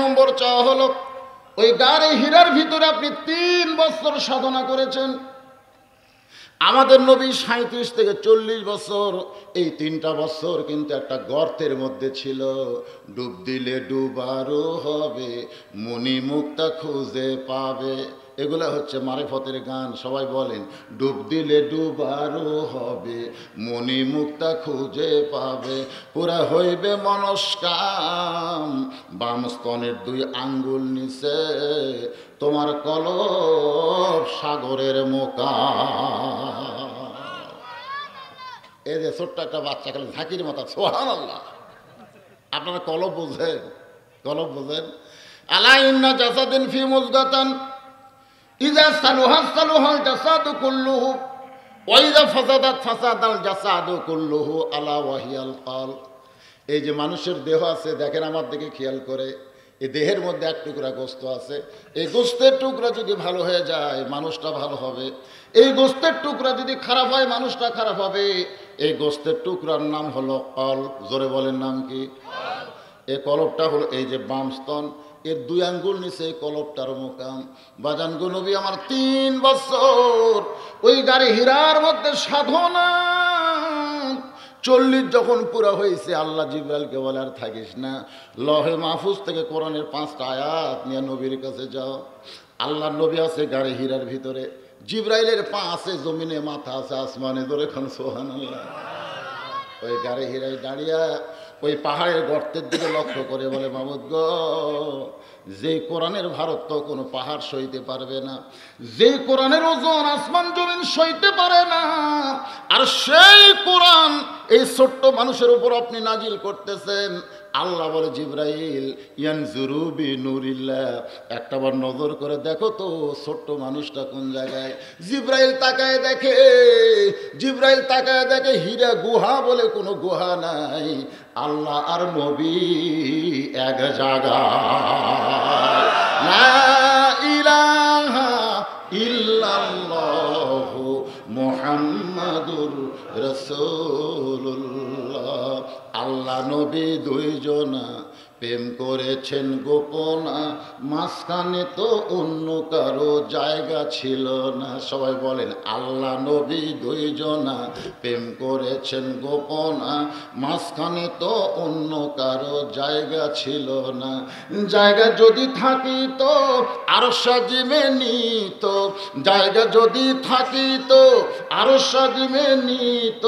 Number चाओ hello ओई गारे हीरार भितरे आपनी 3 বছর साधना करेছেন। आमादेर नबी ৩৭ থেকে ৪০ বছর এই ৩টা বছর কিন্তু একটা গর্তের মধ্যে ছিল। ডুব দিলে ডুবারও হবে, মনি মুক্তা খুঁজে পাবে। এগুলা হচ্ছে মারিফতের গান, সবাই বলেন ডুব দিলে ডুবারও হবে, মনি মুক্তা খুঁজে পাবে। পুরা হইবে মনস্কাম বাম স্তনের 2 আঙ্গুল নিচে, তোমার কলব সাগরের মোকাম। এই যে ছোট্ট একটা বাচ্চা খেলেন ঝাঁকির মাথা, সুবহানাল্লাহ। আপনারা কলব বোঝেন, কলব বোঝেন। আলা ইন্না জাসাদিন ফি মুযগাতান ইযা সালুহা সালুহাল জাসাদু কুল্লুহু ওয়া ইযা ফাসাদাত ফাসাদাল জাসাদু কুল্লুহু আলা ওয়া হিয়াল কলব। এই যে মানুষের দেহ আছে, দেখেন আমার দিকে খেয়াল করে, এই দেহের মধ্যে এক টুকরা গোস্ত আছে। এই গোস্তের টুকরা যদি ভালো হয়ে যায় মানুষটা ভালো হবে, এই গোস্তের টুকরা যদি খারাপ হয় মানুষটা খারাপ হবে। এই গোস্তের টুকরার নাম হলো কলব। জোরে বলেন নাম কি? এই কলবটা হলো এই যে বাম স্তন, এর 2 আঙ্গুল নিচে এই কলবটার মোকাম। বাজান গো নবী আমার 3 বছর ওই গাড়ি হীরার মধ্যে সাধনা। 40 যখন পুরা হয়েছে আল্লাহ জিব্রাইলকে বলে আর থাকিস না, লহে মাহফুজ থেকে কোরআনের 5টা আয়াত নিয়ে নবীর কাছে যাও। আল্লাহ নবী আছে গাড়ি হীরার ভিতরে, জিব্রাইলের পা আছে জমিনে, মাথা আছে আসমানে। ধরে খান সুবহানাল্লাহ। ওই গাড়ি হীরায় দাঁড়িয়ে ওই পাহাড়ের গর্তের দিকে লক্ষ্য করে বলে, মাবুদ গো, যে কোরআনের ভারত তো কোনো পাহাড় সইতে পারবে না, যে কোরআনের ওজন আসমান জমিন সইতে পারে না, আর সেই কোরআন এই ছোট্ট মানুষের উপর আপনি নাজিল করতেছেন। আল্লাহ বলে, জিব্রাইল ইয়ানজুরু বিনুরিল্লাহ, একটা বার নজর করে দেখো তো ছোট্ট মানুষটা কোন জায়গায়। জিব্রাইল তাকায় দেখে, হীরা গুহা বলে কোনো গুহা নাই, আল্লাহ আর নবী এক জায়গা। লা ইলাহা ইল্লাল্লাহ মুহাম্মাদুর রাসূলুল্লাহ। আল্লাহ নবী 2 জনা প্রেম করেছেন গোপনা, মাঝখানে তো অন্য কারো জায়গা ছিল না। সবাই বলেন, আল্লাহ নবী 2 জনা প্রেম করেছেন গোপনা, মাঝখানে তো অন্য কারো জায়গা ছিল না। জায়গা যদি থাকিত আরশা জিমে নিত,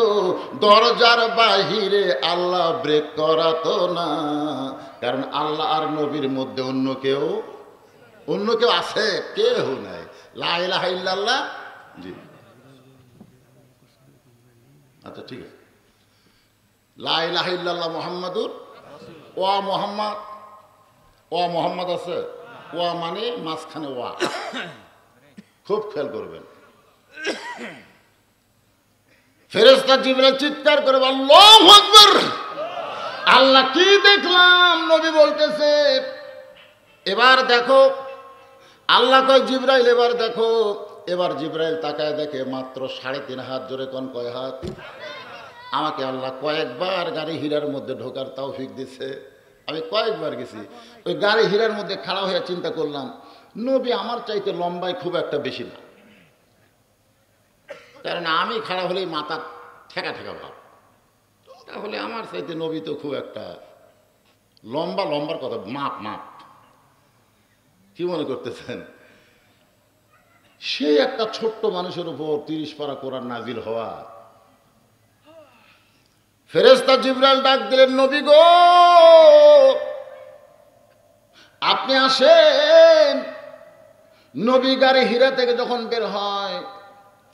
দরজার বাহিরে আল্লাহ ব্রেক করাতো না, কারণ আল্লাহ আর নবীর মধ্যে অন্য কেউ আছে, কেউ নাই। লা ইলাহা ইল্লাল্লাহ। জি আচ্ছা ঠিক আছে। লা ইলাহা ইল্লাল্লাহ মুহাম্মাদুর রাসূলুল্লাহ। ওয়া মুহাম্মদ, ওয়া মুহাম্মদ আছে। ওয়া মানে মাঝখানে ওয়া, খুব খেয়াল করবেন। ফেরেশতা জিবরাইল চিৎকার করে বলে, আল্লাহু আকবার। আল্লাহ কি দেখলাম? নবী বলতেছে, এবার দেখো। আল্লাহ কয়, জিব্রাইল এবার দেখো। এবার জিব্রাইল তাকায় দেখে মাত্র 3.5 হাত। জোরে কোন কয় হাত? আমাকে আল্লাহ কয়েকবার গাড়ি হীরার মধ্যে ঢোকার তৌফিক দিছে, আমি কয়েকবার গেছি। ওই গাড়ি হীরার মধ্যে খাড়া হয়ে চিন্তা করলাম, নবী আমার চাইতে লম্বায় খুব একটা বেশি না, কারণ আমি খাড়া হলেই মাথা ঠেকা ঠেকা ভাব, তাহলে আমার চাইতে নবী তো খুব একটা লম্বার কথা মাপ কি মনে করতেছেন? সেই একটা ছোট্ট মানুষের উপর 30 পারা কোরআন নাজিল হওয়া। ফেরেশতা জিবরাইল ডাক দিলেন, নবী গো আপনি আসেন। নবী গারে হীরা থেকে যখন বের হয়,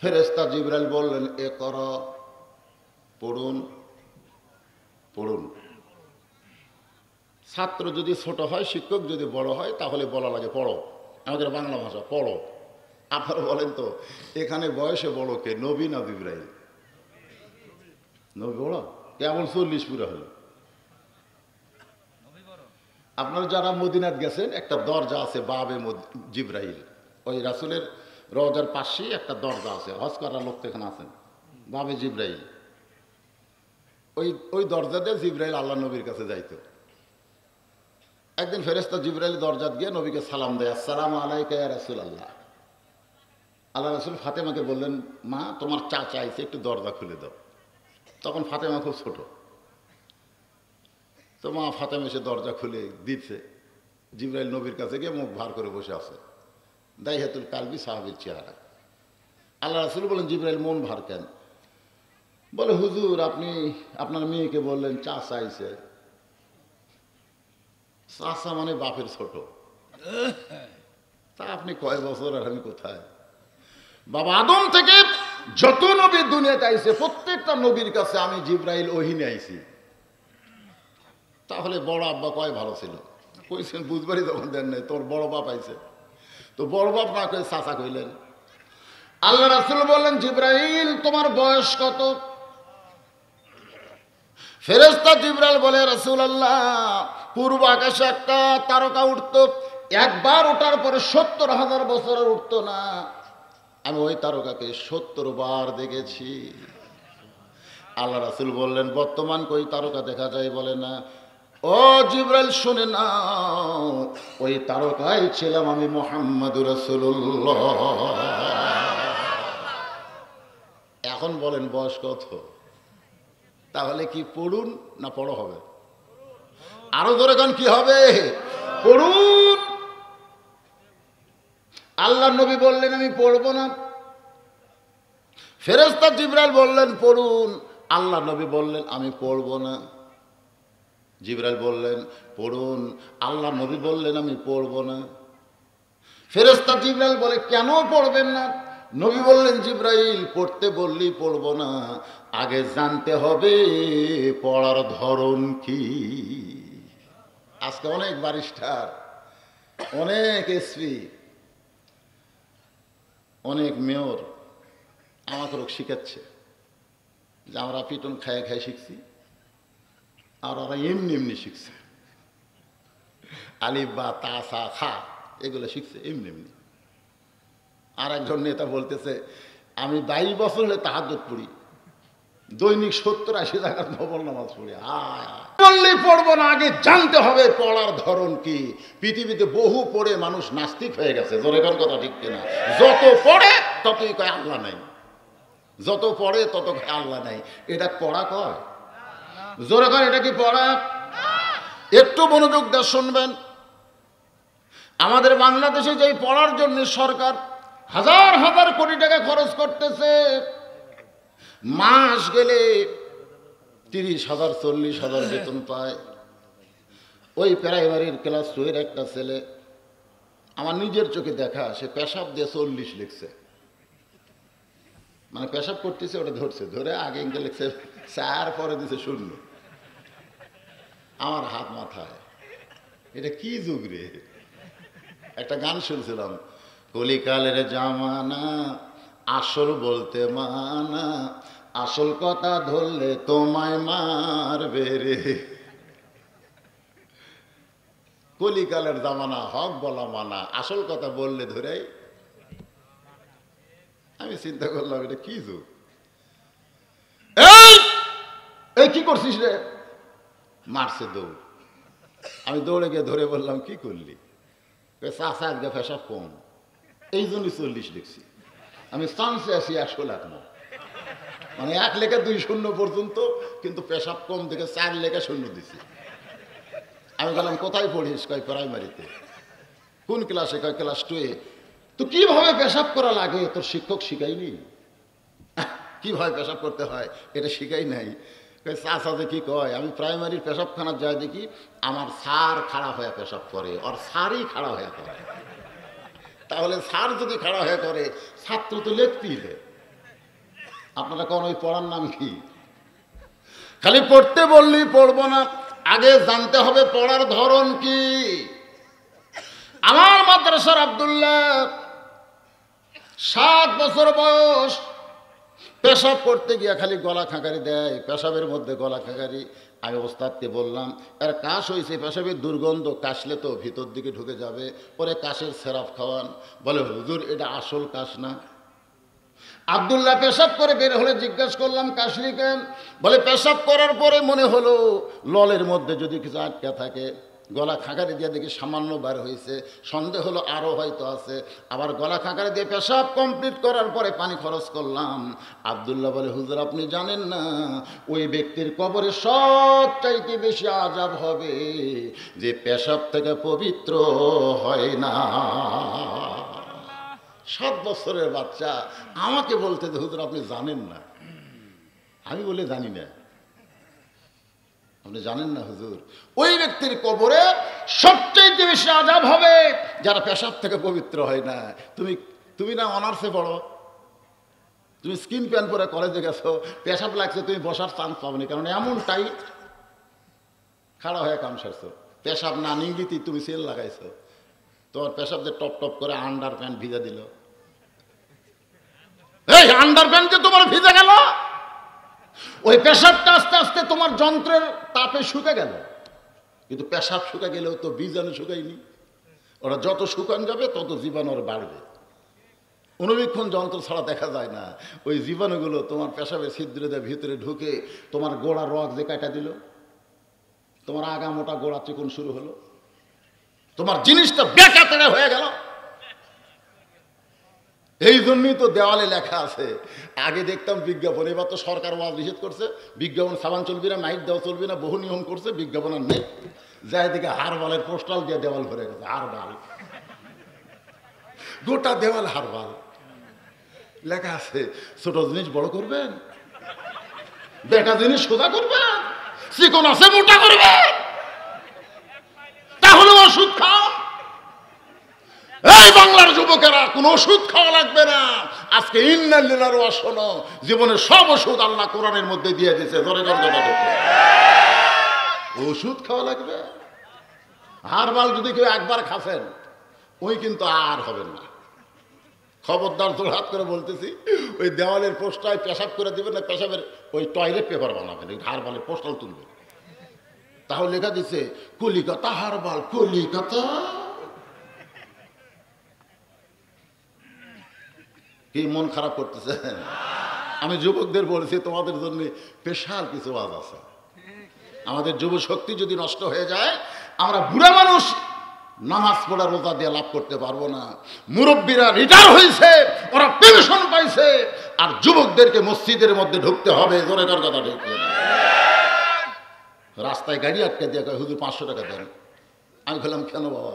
ফেরেশতা জিবরাইল বললেন, এ কর, পড়ুন। ছাত্র যদি ছোট হয়, শিক্ষক যদি বড় হয়, তাহলে বলা লাগে পড়ো, আমাদের বাংলা ভাষা পড়ো। আপনারা বলেন তো, এখানে বয়সে বড় কে, নবী না জিবরাইল? নবী বড়, কেবল 40 পুরো হলো। আপনারা যারা মদিনাত গেছেন, একটা দরজা আছে বাবে জিবরাইল, ওই রাসুলের রওজার পাশে একটা দরজা আছে, হজ করার লোক তো এখানে আছেন, বাবে জিবরাইল। ওই দরজা দিয়ে জিব্রাইল আল্লাহ নবীর কাছে যাইত। एक दिन फेरेस्ता जिब्राइल दरजा गए नबी के सलाम दे अस्सलाम आलैका या रसूल अल्लाह। अल्लाह रसूल फातेमा के बोलें माँ तुम्हार चाचा आइसे एक दरजा खुले दो। तखन फातेमा खूब छोटो तो माँ फातेमा से दरजा खुले दिते जिब्राइल नबीर काছে গিয়ে মুখ ভার করে বসে আছে দাইহাতুল কালবি সাহাবীর চেহারা। আল্লাহ রাসূল বলেন জিব্রাইল মন ভার কেন? বলে হুজুর আপনি আপনার মেয়েকে বললেন চাচা আইছে, চাচা মানে বাপের ছোট, তা আপনি কয় বছর আর আমি কোথায়? বাবা আদম থেকে যত নবী দুনিয়াতে আইছে প্রত্যেকটা নবীর কাছে আমি জিব্রাইল ওহী নিয়ে আইছি। তাহলে বড় আব্বা কয় ভালো ছিল? কইছেন বুঝবারই তখন দেন নাই, তোর বড় বাপ আইছে। তো বড় বাপ না কয়ে চাচা কইলেন। আল্লাহ রাসূল বললেন জিব্রাইল তোমার বয়স কত? ফেরেশতা জিব্রাইল বলে রাসূলুল্লাহ পূর্ব আকাশে একটা তারকা উঠতো, একবার ওঠার পরে ৭০,০০০ বছর আর উঠতো না। আমি ওই তারকাকে ৭০ বার দেখেছি। আল্লাহ রাসূল বললেন বর্তমান কই তারকা দেখা যায়? বলে না। ও জিব্রাইল শুনে নাও, ওই তারকায় ছিলাম আমি মুহাম্মাদুর রাসূলুল্লাহ। এখন বলেন বয়স কত? তাহলে কি পড়ুন না পড়ো হবে? আরো ধরে কোন কি হবে? পড়ুন। আল্লাহ নবী বললেন আমি পড়বো না। ফেরেশতা জিব্রাইল বললেন পড়ুন। আল্লাহ নবী বললেন আমি পড়বো না। জিব্রাইল বললেন পড়ুন। আল্লাহ নবী বললেন আমি পড়বো না। ফেরেশতা জিব্রাইল বলে কেন পড়বেন না? নবী বললেন জিব্রাইল পড়তে বললি পড়বো না, আগে জানতে হবে পড়ার ধরন কি। আজকে অনেক ব্যারিস্টার, অনেক এসপি, অনেক মেয়র আমাকে লোক শিখাচ্ছে যে আমরা পিটন খায় খায় শিখছি, আর ওরা এমনি এমনি শিখছে। আলিফ বা তা সা খা এগুলো শিখছে এমনি এমনি। আর একজন নেতা বলতেছে আমি ২২ বছর হলে তাহাজ্জুদ পড়ি, দৈনিক ৭০-৮০ রাকাত নফল নামাজ পড়ি। বললেই পড়বো না, আগে জানতে হবে পড়ার ধরন কি। পৃথিবীতে বহু পড়ে মানুষ নাস্তিক হয়ে গেছে, জোরেকার কথা ঠিক কিনা? যত পড়ে ততই কয় আল্লাহ নাই, যত পড়ে তত কয় আল্লাহ নাই। এটা পড়া কয়? জোরে কয় এটা কি পড়া? একটু মনোযোগ দিয়ে শুনবেন। আমাদের বাংলাদেশে যে পড়ার জন্য সরকার হাজার হাজার কোটি টাকা খরচ করতেছে, মাস গেলে ৩০,০০০-৪০,০০০ বেতন পায়। ওই প্রাইমারির ক্লাস 2-এর একটা ছেলে আমার নিজের চোখে দেখা, সে পেশাব দিয়ে ৪০ লিখছে, মানে পেশাব করতেছে ওটা ধরছে, ধরে আগে ইংকে লিখছে ৪, পরে দিছে ০। আমার হাত মাথায়, এটা কি যুগ রে? একটা গান শুনছিলাম কলিকালের জামানা আসল বলতে মানা, আসল কথা ধরলে তোমায় মারবে রে। কলিকালের জামানা, হক বলা মানা, আসল কথা বললে ধরে। আমি চিন্তা করলাম এটা কি যুগ? এই কি করছিস রে? মারছে দৌড়। আমি দৌড়ে গিয়ে ধরে বললাম কি করলি? চাষা আজকে ফেসা কম, এই জন্যই ৪০ লিখছি। আমি চান্সে আসি ১০০ লাখ না, মানে ১ লেখা ২ শূন্য পর্যন্ত, কিন্তু পেশাব কম থেকে ৪ লেখা ০ দিছি। আমি বললাম কোথায় পড়িস? কয় প্রাইমারিতে। কোন ক্লাসে? কয় ক্লাস 2-এ। তো কিভাবে পেশাব করা লাগে তোর শিক্ষক শিখাইনি? কিভাবে পেশাব করতে হয় এটা শিখাই নাই। চাষা যে কি কয়, আমি প্রাইমারির পেশাবখানা যাই দেখি আমার সার খাড়া হয়ে পেশাব করে, আর সারই খাড়া হয়ে করে। তাহলে স্যার যদি খাড়া হয়ে করে ছাত্র তো লিখতেই। আপনারা কোন ওই পড়ার নাম কি? খালি পড়তে বললি পড়বো না, আগে জানতে হবে পড়ার ধরন কি। আমার মাদ্রাসার আব্দুল্লাহ 7 বছর বয়স, পেশাব করতে গিয়া খালি গলা খাঁকারি দেয়, পেশাবের মধ্যে গলা খাঁকারি। আমি ওস্তাদকে বললাম এর কাশ হয়েছে, পেশাবের দুর্গন্ধ কাশলে তো ভিতর দিকে ঢুকে যাবে, পরে কাশের সিরাপ খাওয়ান। বলে হুজুর এটা আসল কাশ না। আব্দুল্লাহ পেশাব করে বের হলে জিজ্ঞাসা করলাম কাশলি কেন? বলে পেশাব করার পরে মনে হলো ললের মধ্যে যদি কিছু আটকা থাকে, गला खाँकारि दिए देखी सामान्य बार हो सन्देह हलो आरो आर गला खाँकारि दिए पेशाब कमप्लीट करार पानी खरच करलाम। आब्दुल्ला बोले हुजूर अपनी जानेन ना ओई व्यक्तिर कबरे सबचाइते बेशी आजाब होबे जे पेशाब थेके पवित्र हय ना। सात बछरेर बाच्चा आमाके बोलते हुजूर अपनी जानेन ना। आमी बोले जानि ना। अपनी जानेन ना हुजूर ओई व्यक्तिर कबरे सबचाइते बेशी आजाब होबे जारा पेशाब थेके पवित्र हय ना। तुमि तुमि ना अनार्से पड़ो, तुम स्किन पैन पर कलेजे गेसो पेशाब लागसे तुम बसार चान्स पाओनी कारण एमन टाइट खाड़ा हये काम सारछो पेशाब ना निंगिती तुम सेल लागाइछो तोमार पेशाब दे टप टप करे आंडार पैंट भिजा दिल। এই আন্ডার প্যান্ট যে তোমার ভিজে গেল ওই পেশাবটা আস্তে আস্তে তোমার যন্ত্রের তাপে শুকে গেল কিন্তু পেশাব শুকে গেলেও তো বীজাণু শুকায়নি। ওরা যত শুকান যাবে তত জীবাণু আর বাড়বে। অনুবীক্ষণ যন্ত্র ছাড়া দেখা যায় না। ওই জীবাণুগুলো তোমার পেশাবের ছিদ্রতে ভিতরে ঢুকে তোমার গোড়া রগ যে কাটা দিল তোমার আগা মোটা গোড়া চিকন শুরু হলো তোমার জিনিসটা বেকাতেড়ে হয়ে গেল। এই জন্যই তো দেওয়ালে লেখা আছে। আগে দেখতাম বিজ্ঞাপন, এবার তো সরকার ওয়াজ নিষেধ করছে বিজ্ঞাপন সাবান চলবি না, মাইক দেওয়া চলবি না, বহু নিয়ম করছে বিজ্ঞাপন আর নেই। যাই দিকে হারবালের পোস্টাল দিয়ে দেওয়াল ভরে গেছে, হারবাল গোটা দেওয়াল হারবাল লেখা আছে। ছোট জিনিস বড় করবেন, বেটা জিনিস সোজা করবেন, চিকন আছে মোটা করবেন, তাহলে ওষুধ খাও। এই বাংলার যুবকেরা কোনো ওষুধ খাওয়া লাগবে না। আজকে ইন্না লিল্লাহি ওয়া ইন্না ইলাইহি রাজিউন। জীবনের সব ওষুধ আল্লাহ কোরআনের মধ্যে দিয়ে দিয়েছে। ওষুধ খাওয়া লাগবে হারবাল যদি কেউ একবার খাসেন ওই কিন্তু আর হবেন না। খবরদার তোর হাত করে বলতেছি ওই দেওয়ালের পোস্টায় পেশাব করে দিবেন না, পেশাবের ওই টয়লেট পেপার বানাবেন, হারবালের পোস্টাল তুলবেন। তাহলে লেখা দিছে কলিকাতা হারবাল, কলিকাতা কি মন খারাপ করতেছে? আমি যুবকদের বলেছি তোমাদের জন্য পেশার কিছু আওয়াজ আছে। আমাদের যুব শক্তি যদি নষ্ট হয়ে যায় আমরা বুড়া মানুষ নামাজ পড়া রোজা দিয়ে লাভ করতে পারবো না। মুরব্বীরা রিটায়ার হয়েছে, ওরা পেনশন পাইছে, আর যুবকদেরকে মসজিদের মধ্যে ঢুকতে হবে। জোরে কার কথা ঠিক? রাস্তায় গাড়ি আটকে দিয়ে কয় হুজুর 500 টাকা দেন। আমি বললাম কেন বাবা?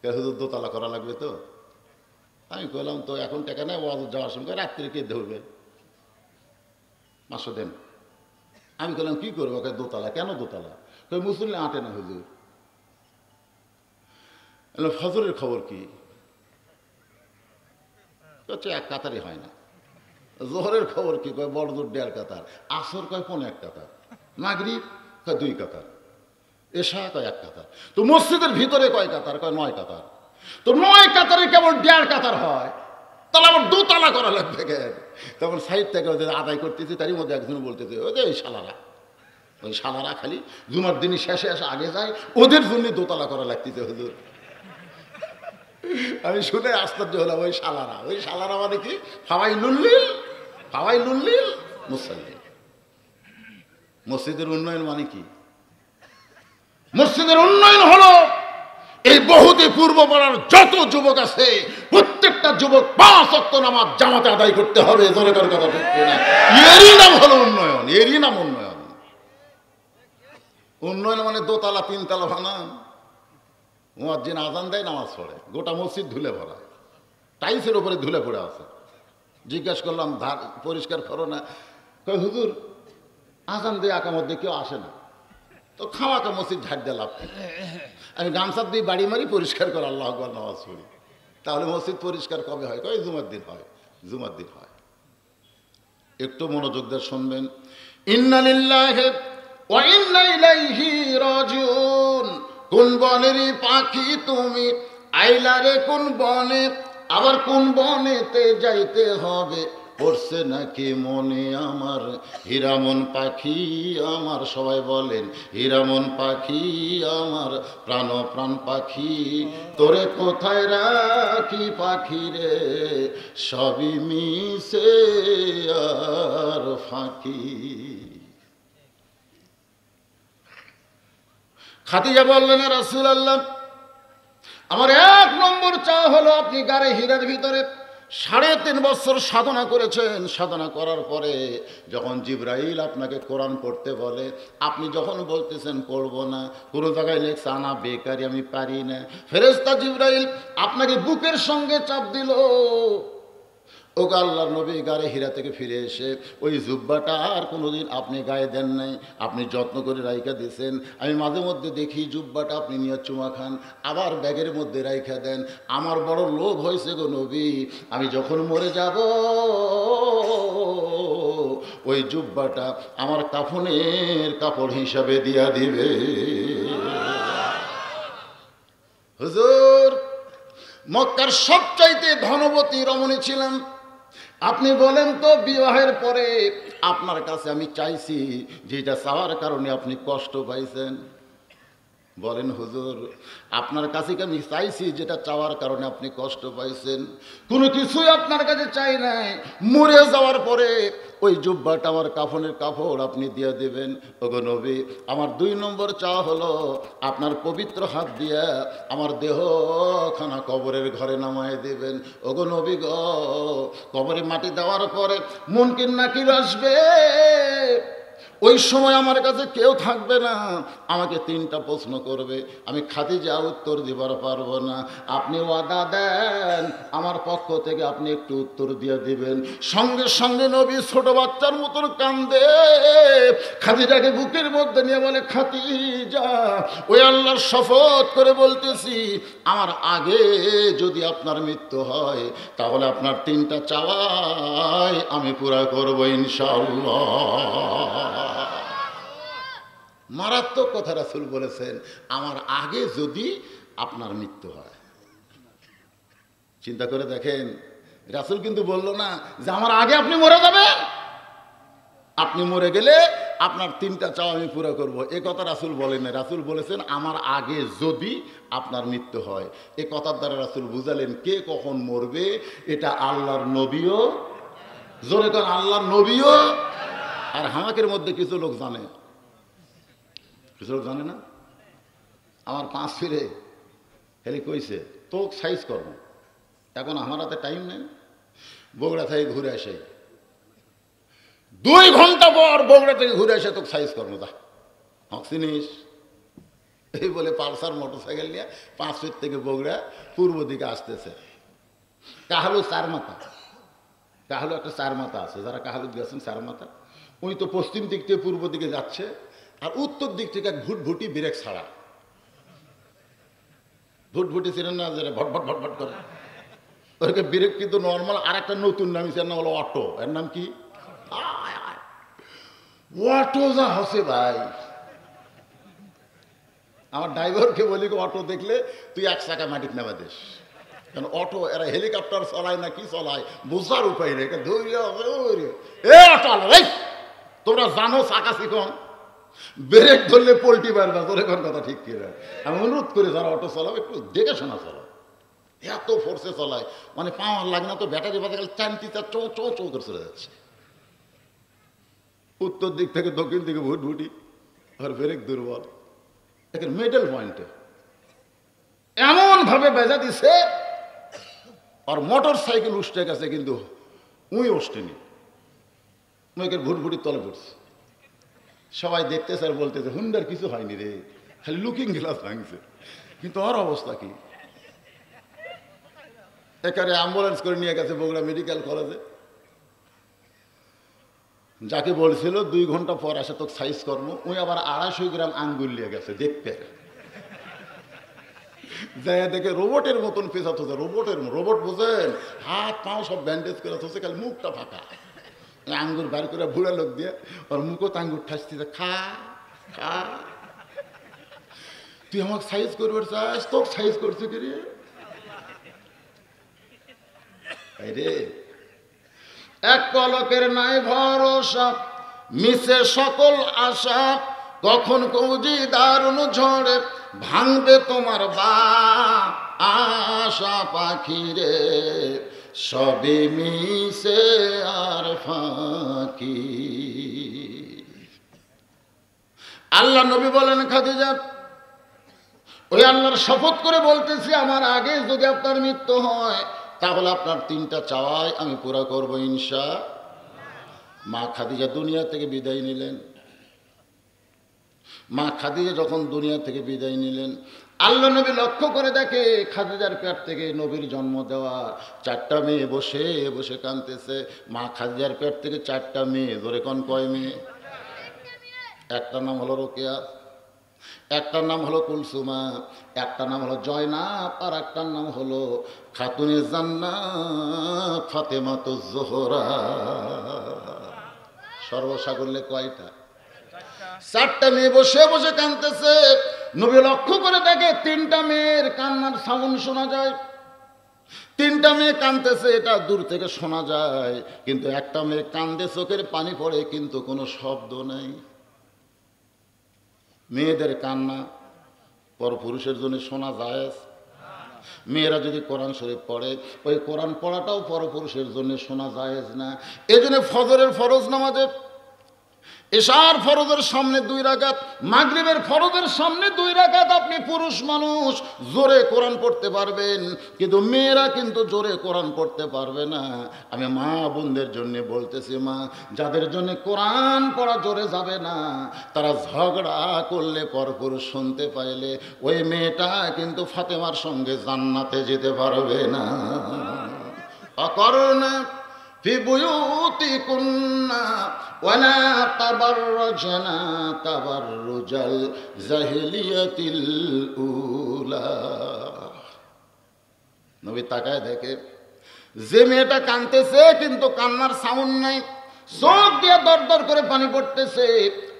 কে হুজুর দোতলা করা লাগবে তো। আমি বললাম তো এখন টাকা নেই, ওয়াজ যাওয়ার সময় রাত্রি কে ধরবে, 500 দেন। আমি বললাম কি করবো? কে দোতলা। কেন দোতলা? কই মুসল্লি আটে না হুজুর। ফজরের খবর কি? এক কাতারই হয় না। জোহরের খবর কি? কয় বড় জোর 1.5 কাতার। আসর কয় 1.5 কাতার। মাগরিব কয় 2 কাতার। এশা কয় 1 কাতার। তো মসজিদের ভিতরে কয় কাতার? কয় 9 কাতার। তো 9 কাতারে কেবল 1.5 কাতার হয়, তাহলে আমার 2 তালা করা লাগবে কেন? তখন সাইড থেকে ওদের আদায় করতেছি, তারই মধ্যে একজন বলতেছে ওই শালারা, ওই শালারা খালি জুমার দিনই শেষে এসে আগে যায়, ওদের জন্য 2 তালা করা লাগতেছে হুজুর। আমি শুনে আশ্চর্য হলাম। ওই শালারা, ওই শালারা মানে কি? হাওয়াই লুল্লিল, হাওয়াই লুল্লিল মুসল্লি। মসজিদের উন্নয়ন মানে কি? মসজিদের উন্নয়ন হলো এই বহুতে পূর্ব পাড়ার যত যুবক আছে প্রত্যেকটা যুবক 5 ওয়াক্ত নামাজ জামাতে আদায় করতে হবে। জনতার কথা বলতে না, এরই নাম হলো উন্নয়ন, এরই নাম উন্নয়ন। উন্নয়ন মানে 2 তালা 3 তালা বানান, মুয়াজ্জিন আজান দেয়, নামাজ পড়ে, গোটা মসজিদ ধুলে ভরা, টাইলসের উপরে ধুলে পড়ে আছে। জিজ্ঞাসা করলাম ধার পরিষ্কার করো না। কয় হুজুর আজান দিয়ে আঁকা মধ্যে কেউ আসে না, তো খাওয়াকে মসজিদ ঝাড় দিয়ে লাভ। আমি গামছা দিয়ে বাড়ি মারি পরিষ্কার করে আল্লাহ আকবার নামাজ পড়ি। তাহলে মসজিদ পরিষ্কার কবে হয়? কয় জুমার দিন হয়। জুমার দিন হয়। একটু মনোযোগ দিয়ে শুনবেন। ইন্না লিল্লাহি ওয়া ইন্না ইলাইহি রাজিউন। কোন বনেরই পাখি তুমি আইলা রে কোন বনে, আবার কোন বনেতে যাইতে হবে, পড়ছে নাকি মনে আমার হীরামন পাখি আমার। সবাই বলেন হীরামন পাখি আমার, প্রাণ প্রাণ পাখি তোরে কোথায় রাখি পাখি রে, সবই মিশে আর ফাঁকি। খাদিজা বললেন রাসূলুল্লাহ আমার এক নম্বর চা হলো আপনি গারে হীরার ভিতরে 3.5 বছর সাধনা করেছেন, সাধনা করার পরে যখন জিবরাইল আপনাকে কোরআন পড়তে বলে আপনি যখন বলতেছেন পড়ব না, কোনো জায়গায় লেখছে আনা বেকারি আমি পারি না, ফেরেশতা জিবরাইল আপনাকে বুকের সঙ্গে চাপ দিল। ওগো আল্লাহর নবী গায়ে হীরা থেকে ফিরে এসে ওই জুব্বাটা আর কোনোদিন আপনি গায়ে দেন নাই, আপনি যত্ন করে রাইখা দিয়েছেন। আমি মাঝে মধ্যে দেখি জুব্বাটা আপনি নিয়ে চুমা খান, আবার ব্যাগের মধ্যে রাইখা দেন। আমার বড় লোভ হয়েছে গো নবী, আমি যখন মরে যাব ওই জুব্বাটা আমার কাফনের কাপড় হিসাবে দিয়া দিবে। হুজুর মক্কার সবচাইতে ধনবতী রমণী ছিলাম, আপনি বলেন তো বিবাহের পরে আপনার কাছে আমি চাইছি যেটা চাওয়ার কারণে আপনি কষ্ট পাইছেন? বলেন হুজুর, আপনার কাছে কি আমি চাইছি যেটা চাওয়ার কারণে আপনি কষ্ট পাইছেন? কোনো কিছুই আপনার কাছে চাই নাই। মরে যাওয়ার পরে ওই জুব্বাটা আমার কাফনের কাপড় আপনি দিয়ে দেবেন। ওগো নবী আমার 2 নম্বর চাওয়া হলো আপনার পবিত্র হাত দিয়া আমার দেহখানা কবরের ঘরে নামায় দেবেন। ওগো নবী গ কবরে মাটি দেওয়ার পরে মুনকির নাকির আসবে, ওই সময় আমার কাছে কেউ থাকবে না, আমাকে 3টা প্রশ্ন করবে, আমি খাদিজা উত্তর দিবার পারবো না। আপনি ওয়াদা দেন আমার পক্ষ থেকে আপনি একটু উত্তর দিয়ে দিবেন। সঙ্গে সঙ্গে নবী ছোট বাচ্চার মতন কান্দে, খাদিজাকে বুকের মধ্যে নিয়ে বলে খাদিজা ওই আল্লাহর শপথ করে বলতেছি আমার আগে যদি আপনার মৃত্যু হয় তাহলে আপনার 3টা চাওয়াই আমি পুরা করবো ইনশাআল্লাহ। মারাত্মক কথা রাসূল বলেছেন, আমার আগে যদি আপনার মৃত্যু হয়। চিন্তা করে দেখেন, রাসূল কিন্তু বললো না যে আমার আগে আপনি মরে যাবেন, আপনি মরে গেলে আপনার 3টা চাওয়া আমি পুরো করবো, এ কথা রাসূল বলেন না। রাসূল বলেছেন আমার আগে যদি আপনার মৃত্যু হয়। এ কথার দ্বারা রাসূল বুঝালেন কে কখন মরবে এটা আল্লাহর নবীও, জোরে কর আল্লাহর নবীও। আর হামাকের মধ্যে কিছু লোক জানে, কিছু লোক জানে না। আমার 5 ফিরে হেলি কইছে তো সাইজ করবো, এখন আমার হাতে টাইম নেই, বগুড়া থেকে ঘুরে আসে 2 ঘন্টা পর বগুড়া থেকে ঘুরে আসে তো সাইজ করবো তা হক চিনিস এই বলে পালসার মোটরসাইকেল নিয়ে 5 ফিট থেকে বগুড়া পূর্ব দিকে আসতেছে। কাহালু 4 মাথা, কাহালু একটা 4 মাথা আছে, যারা কাহালু গেছেন 4 মাথা, উনি তো পশ্চিম দিক থেকে পূর্ব দিকে যাচ্ছে আর উত্তর দিক থেকে এক ভুটভুটি ব্রেক ছাড়া ভুটভুটি ছিলেন না যারা ভটভট ভটভট করে, ওকে ব্রেক কিন্তু নর্মাল। আর একটা নতুন নাম হিসেবে নাম হলো অটো, এর নাম কি অটো যা হসে ভাই। আমার ড্রাইভারকে বলি অটো দেখলে তুই 1 চাকা মাটির নামা দিস, কারণ অটো এরা হেলিকপ্টার চলায় না কি চলায় বোঝার উপায় নেই। তোমরা জানো চাকা শিখন, ব্রেক ধরলে পোল্টি পারে না, তোর এখন কথা ঠিক করে। আমি অনুরোধ করি যারা অটো চালাও একটু দেখে শোনা চালাও, এত ফোর্সে চলায় মানে পাওয়ার লাগে না, তো ব্যাটারি বাজে গেলে টানটি তার চৌ চৌ চৌ করে চলে যাচ্ছে। উত্তর দিক থেকে দক্ষিণ দিকে ভুটভুটি আর ব্রেক দুর্বল, এখন মিডল পয়েন্টে এমনভাবে বেজা দিছে আর মোটর সাইকেল উষ্টে গেছে, কিন্তু উই উষ্টেনি, ওইকে ভুটভুটির তলে পড়ছে। সবাই দেখতেছে আর বলতেছে হুন্ডার কিছু হয়নি রে, খালি লুকিং গ্লাস ভাঙছে, কিন্তু ওর অবস্থা কি। একেবারে অ্যাম্বুলেন্স করে নিয়ে গেছে বগুড়া মেডিকেল কলেজে। যাকে বলছিল 2 ঘন্টা পর আসে তো সাইজ কর্ম, ওই আবার 250 গ্রাম আঙ্গুল নিয়ে গেছে দেখতে, জায়গা দেখে রোবটের মতন পেঁচা থোছে, রোবট বোঝেন, হাত পাও সব ব্যান্ডেজ করে থোছে, খালি মুখটা ফাঁকা, আঙ্গুর বার করে বুড়া লোক দিয়ে ওর মুখত আঙ্গুর ঠাসতে খা খা। তুই আমাকে সাইজ করবার চাস, তো সাইজ করছে কি রে? আরে এক পলকের নাই ভরসা, মিছে সকল আশা, কখন কৌজি দারুণ ঝড়ে ভাঙবে তোমার আশা পাখি রে, সবে মিশে আর ফাঁকি। আল্লাহ নবী বলেন খাদিজা ওই আল্লাহর শপথ করে বলতেছি আমার আগে যদি আপনার মৃত্যু হয় তাহলে আপনার তিনটা চাওয়াই আমি পুরা করব ইনশাআল্লাহ। মা খাদিজা দুনিয়া থেকে বিদায় নিলেন। মা খাদিজা যখন দুনিয়া থেকে বিদায় নিলেন আল্লাহ নবী লক্ষ্য করে দেখে খাদিজার পেট থেকে নবীর জন্ম দেওয়া চারটা মেয়ে বসে বসে কাঁদতেছে। মা খাদিজার পেট থেকে চারটা মেয়ে, ধরে কোন কয় মেয়ে? একটা নাম হলো রোকেয়া, একটার নাম হলো কুলসুমা, একটার নাম হলো জয়নাব, আর একটার নাম হলো খাতুনে জান্নাত ফাতেমাতুজ জোহরা। সর্বসাগরে কয়টা? চারটা মেয়ে বসে বসে কাঁদতেছে। নবী লক্ষ্য করে দেখে তিনটা মেয়ের কান্নার সাউন্ড শোনা যায়, তিনটা মেয়ে কাঁদতেছে, এটা দূর থেকে শোনা যায়, কিন্তু একটা মেয়ে কান্দে চোখের পানি পড়ে কিন্তু কোনো শব্দ নাই। মেয়েদের কান্না পর পুরুষের জন্য শোনা যায়। মেয়েরা যদি কোরআন শরীফ পড়ে ওই কোরআন পড়াটাও পর পুরুষের জন্য শোনা যায় না। এই জন্য ফজরের ফরজ নামাজে এশার ফরজের সামনে দুই রাকাত, মাগরিবের ফরজের সামনে দুই রাকাত আপনি পুরুষ মানুষ জোরে কোরআন পড়তে পারবেন, কিন্তু মেয়েরা কিন্তু জোরে কোরআন পড়তে পারবে না। আমি মা বোনদের জন্য বলতেছি, মা যাদের জন্য কোরআন পড়া জোরে যাবে না তারা ঝগড়া করলে পরপুরুষ শুনতে পাইলে ওই মেয়েটা কিন্তু ফাতেমার সঙ্গে জান্নাতে যেতে পারবে না। অকরণে في بيوتكن ولا تبرجنا تبرج الجاهلية الأولى নবী তাকায় দেখে যে মেয়েটা কাঁদতেছে কিন্তু কান্নার সাউন্ড নাই, চোখ দিয়ে দরদর করে পানি পড়তেছে,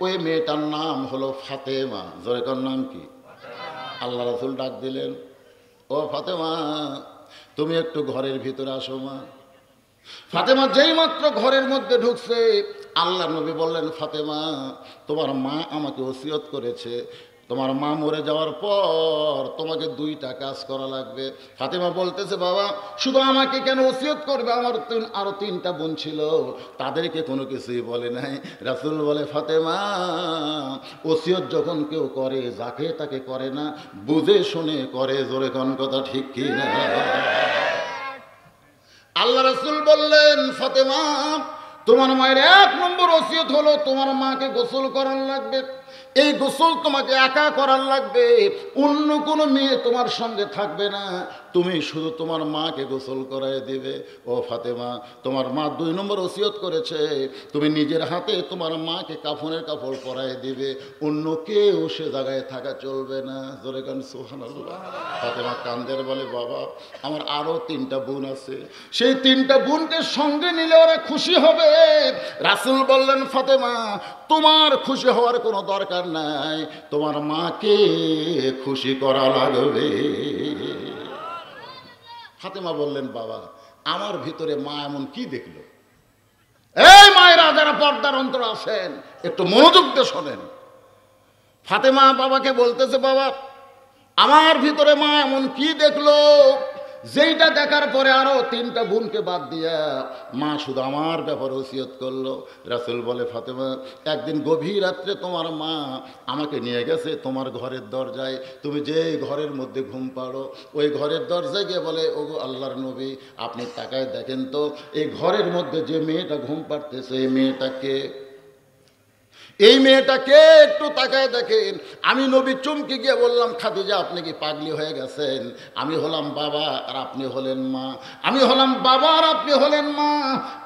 ওই মেয়েটার নাম হলো ফাতেমা। জোরেকার নাম কি? আল্লাহ রাসূল ডাক দিলেন, ও ফাতেমা তুমি একটু ঘরের ভিতরে আসো। মা ফাতেমা যেই মাত্র ঘরের মধ্যে ঢুকছে আল্লাহ নবী বললেন, ফাতেমা তোমার মা আমাকে ওসিয়ত করেছে তোমার মা মরে যাওয়ার পর তোমাকে দুইটা কাজ করা লাগবে। ফাতেমা বলতেছে, বাবা শুধু আমাকে কেন ওসিয়ত করবে, আমার আরো তিনটা বোন ছিল তাদেরকে কোনো কিছুই বলে নাই। রাসূল বলে, ফাতেমা ওসিয়ত যখন কেউ করে যাকে তাকে করে না, বুঝে শুনে করে। জোরে কোন কথা ঠিক কি না? আল্লাহ রাসূল বললেন, ফাতেমা তোমার মায়ের এক নম্বর ওসিয়ত হলো তোমার মাকে গোসল করার লাগবে, এই গোসল তোমাকে একা করার লাগবে, অন্য কোনো মেয়ে তোমার সঙ্গে থাকবে না, তুমি শুধু তোমার মাকে গোসল করায় দেবে। ও ফাতেমা তোমার মা দুই নম্বর ওসিয়ত করেছে তুমি নিজের হাতে তোমার মাকে কাফনের কাপড় পরায় দেবে, অন্য কেউ সে জায়গায় থাকা চলবে না। জোরে গান সুবহানাল্লাহ। ফাতেমা কান্দের বলে, বাবা আমার আরও তিনটা বোন আছে, সেই তিনটা বোনকে সঙ্গে নিলে ওরা খুশি হবে। রাসূল বললেন, ফাতেমা তোমার খুশি হওয়ার কোনো দরকার নাই, তোমার মাকে খুশি করা লাগবে। ফাতেমা বললেন, বাবা আমার ভিতরে মা এমন কি দেখলো? এই মায়েরা যারা পর্দার অন্তরে আছেন একটু মনোযোগ দিয়ে শোনেন। ফাতেমা বাবাকে বলতেছে, বাবা আমার ভিতরে মা এমন কি দেখলো যেইটা দেখার পরে আরো তিনটা বোনকে বাদ দিয়া মা শুধু আমার ব্যাপারে ওসিয়ত করলো? রাসূল বলে, ফাতেমা একদিন গভীর রাত্রে তোমার মা আমাকে নিয়ে গেছে তোমার ঘরের দরজায়, তুমি যে ঘরের মধ্যে ঘুম পাড়ো ওই ঘরের দরজায় গিয়ে বলে, ওগো আল্লাহর নবী আপনি তাকায় দেখেন তো এই ঘরের মধ্যে যে মেয়েটা ঘুম পাড়তেছে এই মেয়েটাকে, এই মেয়েটাকে একটু তাকায় দেখেন। আমি নবী চমকে গিয়ে বললাম, খাদিজা আপনি কি পাগলি হয়ে গেছেন? আমি হলাম বাবা আর আপনি হলেন মা, আমি হলাম বাবা আর আপনি হলেন মা,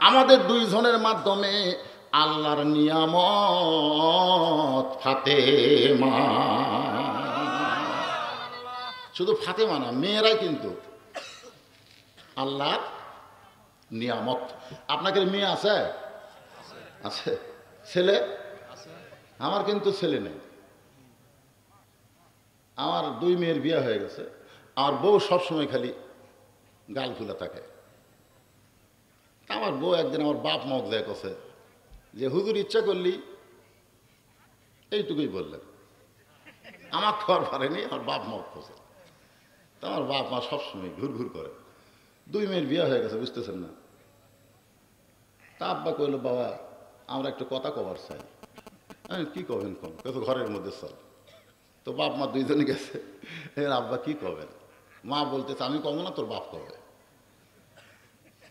আমাদের দুইজনের মাধ্যমে আল্লাহর নিয়ামত ফাতেমা। শুধু ফাতেমা না, মেয়েরাই কিন্তু আল্লাহর নিয়ামত। আপনাকে মেয়ে আছে? আছে। ছেলে? আমার কিন্তু ছেলে নেই, আমার দুই মেয়ের বিয়ে হয়ে গেছে। আমার বউ সবসময় খালি গাল ফুলে থাকে। আমার বউ একদিন আমার বাপ মক দেয় কছে যে হুজুর ইচ্ছা করলি, এইটুকুই বললেন, আমার খবর পারেনি, আমার বাপ মক কছে। তা আমার বাপ মা সবসময় ঘুর ঘুর করে, দুই মেয়ের বিয়ে হয়ে গেছে বুঝতেছেন না। তা আব্বা কইল, বাবা আমরা একটু কথা কবার চাই। কি কবেন কম, ঘরের মধ্যে চল। तो बाप माँ दुजने गेसे आब्बा कि कहें माँ बोलते कब ना तोर बाप कहे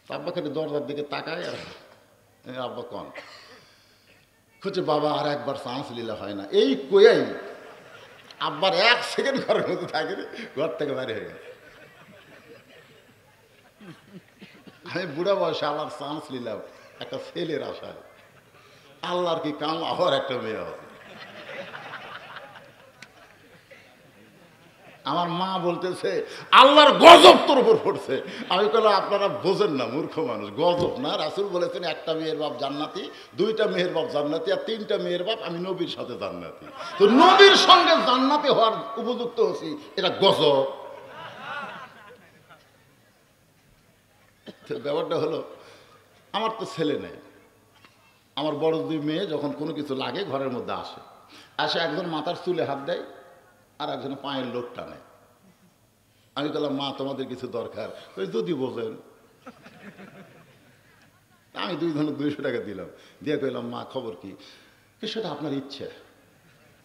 तो आब्बा खाली दरजार दिखे तकाय आब्बा कौन खुचे बाबा और एक बार चान्स लीला है ना यही कोई आब्बार एक सेकेंड घर मत थे घर तक बाहर हो गए हमें बुढ़ा बस आल्ला चान्स लील एक ऐलर आशा आल्ला की कम आर एक मे আমার মা বলতেছে আল্লাহর গজব তোর উপর পড়ছে আমি কইলাম আপনারা বুঝেন না মূর্খ মানুষ গজব না রাসূল বলেছেন একটা মেয়ের বাপ জান্নাতি দুইটা মেয়ের বাপ জান্নাতি আর তিনটা মেয়ের বাপ আমি নবীর সাথে জান্নাতি তো নবীর সঙ্গে জান্নাতে হওয়ার উপযুক্ত হইছি এটা গজব তো ব্যাপারটা হলো আমার তো ছেলে নেই আমার বড় দুই মেয়ে যখন কোনো কিছু লাগে ঘরের মধ্যে আসে আসে একজন মাথার চুলে হাত দেয় আর একজন পায়ের লোক টানে আমি বললাম মা তোমাদের কিছু দরকার কই যদি বলেন আমি দুইজনে 200 টাকা দিলাম দিয়ে কইলাম মা খবর কি সেটা আপনার ইচ্ছে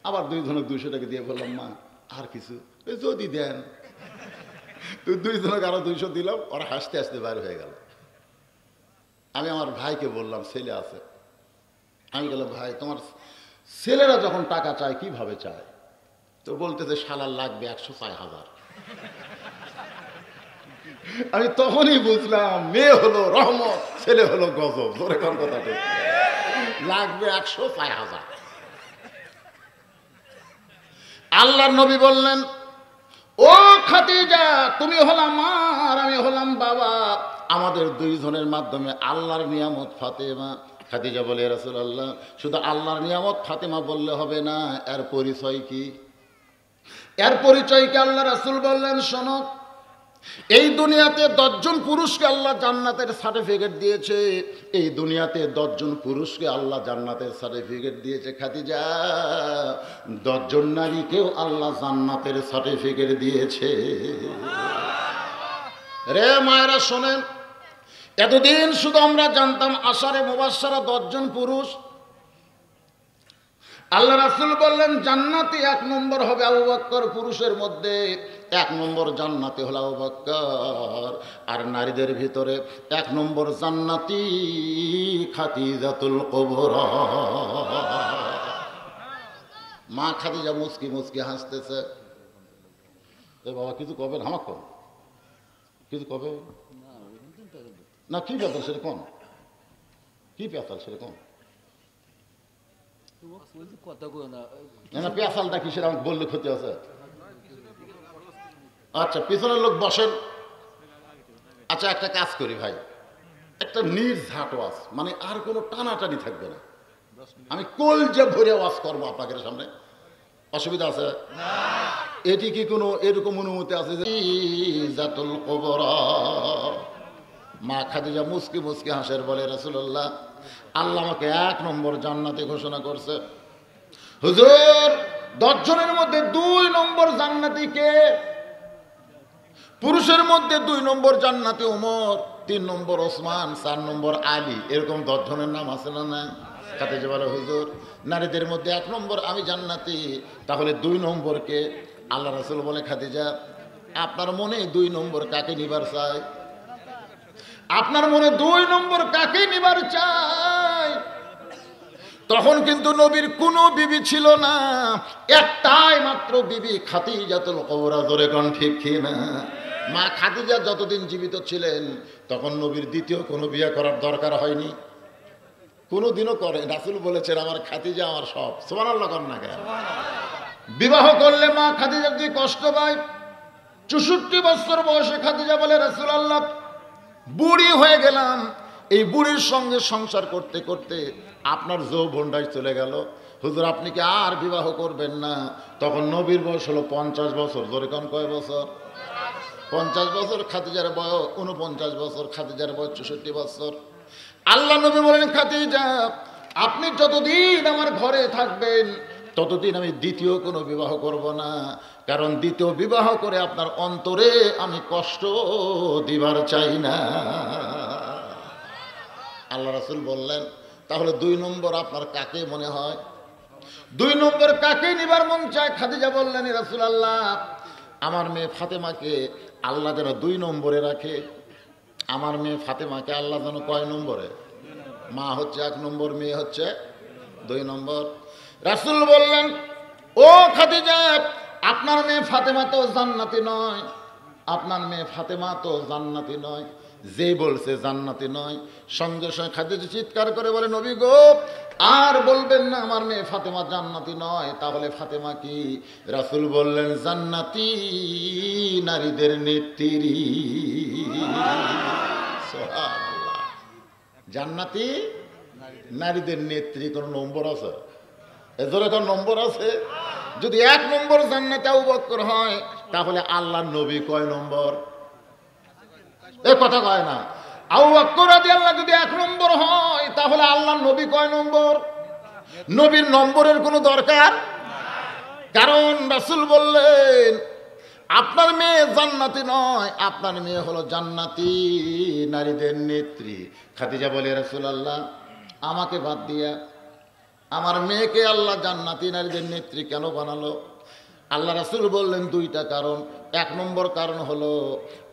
আবার দুইজনে 200 টাকা দিয়ে বললাম মা আর কিছু যদি দেন তো দুইজনে আরো 200 দিলাম আর হাসতে হাসতে বাইরে হয়ে গেল আমি আমার ভাইকে বললাম ছেলে আছে আমি বললাম ভাই তোমার ছেলেরা যখন টাকা চায় কিভাবে চায় तो बोलते शालार लागे 100-6000 तक ही बुझल मे हलो रहमत ऐले हलो गजब जोरे कम कथा लागे 100-6000 आल्ला नबी बोलें ओ खदीजा तुम हलो मार हलम बाबा दुइजनेर माध्यमे आल्लार नियामत फातेमा खदीजा बोले रसूलुल्लाह शुधु आल्लार नियामत फातेमा बोलले होबे ना एर परिचय की एर परिचय के आल्ला रसूल बोलें शोनो दुनियाते 10 जन पुरुष के आल्ला जान्नातेर सार्टिफिकेट दिए दुनियाते 10 जन पुरुष के आल्ला जान्नातेर सार्टिफिकेट दिए खादिजा 10 जन नारी के आल्ला जान्नातेर सार्टिफिकेट दिए रे मायरा शोनें एतदिन शुधु आमरा जानताम आशारे मुबाशशारा 10 जन पुरुष আল্লাহ রাসূল বললেন জান্নাতে 1 নম্বর হবে আবু বকর পুরুষের মধ্যে 1 নম্বর জান্নাতে হলো আবু বকর আর নারীদের ভিতরে 1 নম্বর জান্নাতি খাদিজাতুল কুবরা মা খাদিজা মুস্কি মুস্কি হাসতেছে এ বাবা কিছু কবেন আমাক কোন কিছু কবে না কি ব্যাপার সেটা কোন কি ব্যাপার সেটা কোন असुविधा मा খাদিজা মুস্কি মুস্কি হাসের বলে রাসূলুল্লাহ আল্লাহ আমাকে 1 নম্বর জান্নাতে ঘোষণা করছে হুজুর 10 জনের মধ্যে 2 নম্বর জান্নাতি কে পুরুষের মধ্যে 2 নম্বর জান্নাতি ওমর 3 নম্বর ওসমান 4 নম্বর আলী এরকম 10 জনের নাম আছে না না খাদিজা বলে হুজুর নারীদের মধ্যে 1 নম্বর আমি জান্নাতি তাহলে 2 নম্বর কে আল্লাহ রাসূল বলে খাদিজা আপনার মনে 2 নম্বর কাকে নিবার চাই আপনার মনে 2 নম্বর কাকে নিবার চাই তখন কিন্তু নবীর কোনো বিবি ছিল না একটাই মাত্র বিবি খাদিজাতুল কুবরা জোরে কোন ঠিক কিনা মা খাদিজা যতদিন জীবিত ছিলেন তখন নবীর দ্বিতীয় কোনো বিয়ে করার দরকার হয়নি কোনোদিনও করে রাসূল বলেছেন আমার খাদিজা আমার সব সুবহানাল্লাহ কর না কেন সুবহানাল্লাহ বিবাহ করলে মা খাদিজা যদি কষ্ট পায় 64 বছর বয়সে খাদিজা বলে রাসূলুল্লাহ বুড়ি হয়ে গেলাম এই বুড়ির সঙ্গে সংসার করতে করতে আপনার যৌবনটাই চলে গেল হুজুর আপনি কি আর বিবাহ করবেন না তখন নবীর বয়স হলো 50 বছর ধরে কোন কয় বছর 50 বছর খাদিজার বয়স 49 বছর খাদিজার বয়স 64 বছর আল্লাহ নবী বলেন খাদিজা আপনি যতদিন আমার ঘরে থাকবেন ততদিন আমি দ্বিতীয় কোনো বিবাহ করব না কারণ দ্বিতীয় বিবাহ করে আপনার অন্তরে আমি কষ্ট দিবার চাই না আল্লাহ রাসূল বললেন তাহলে 2 নম্বর আপনার কাকে মনে হয় दुई नम्बर काके निबार मन चाय खादिजा बोलें रसूलुल्लाह आमार मेये फातेमा के आल्ला जेन दुई नम्बरे राखे आमार मेये फातेमा के आल्ला जेन कय नम्बरे मा हच्छे एक नम्बर मेये हच्छे दुई नम्बर रसूल बोलें ओ खादिजा आपनार मेये फातेमा तो जान्नाती नय आपनार मेये फातेमा तो जान्नाती नय जे बोलছে জান্নাতে নয় संगे संगे খাদিজা চিৎকার করে বলে নবী গো আর বলবেন না আমার মেয়ে ফাতেমা জান্নাতি নয় তাহলে ফাতেমা কি রাসূল বললেন জান্নাতি নারীদের নেত্রী সুবহানাল্লাহ জান্নাতি নারীদের নেত্রী কোন নম্বর আছে এর জন্য কোন নম্বর আছে যদি এক নম্বর জান্নাতে আবু বকর হয় তাহলে আল্লাহর নবী কয় নম্বর एक कथा कय ना आबू बकर রাদিয়াল্লাহু যদি एक नम्बर হয় তাহলে আল্লাহর নবী কয় নম্বর নবীর নম্বরের কোনো দরকার কারণ রাসূল বললেন আপনার মেয়ে জান্নাতি নয় আপনার মেয়ে হলো জান্নাতি নারীদের নেত্রী খাদিজা বলে রাসূলুল্লাহ আমাকে বাদ দিয়া আমার মেয়েকে আল্লাহ জান্নাতি নারীদের নেত্রী কেন বানালো আল্লাহ রাসূল বললেন দুইটা কারণ एक नम्बर कारण हलो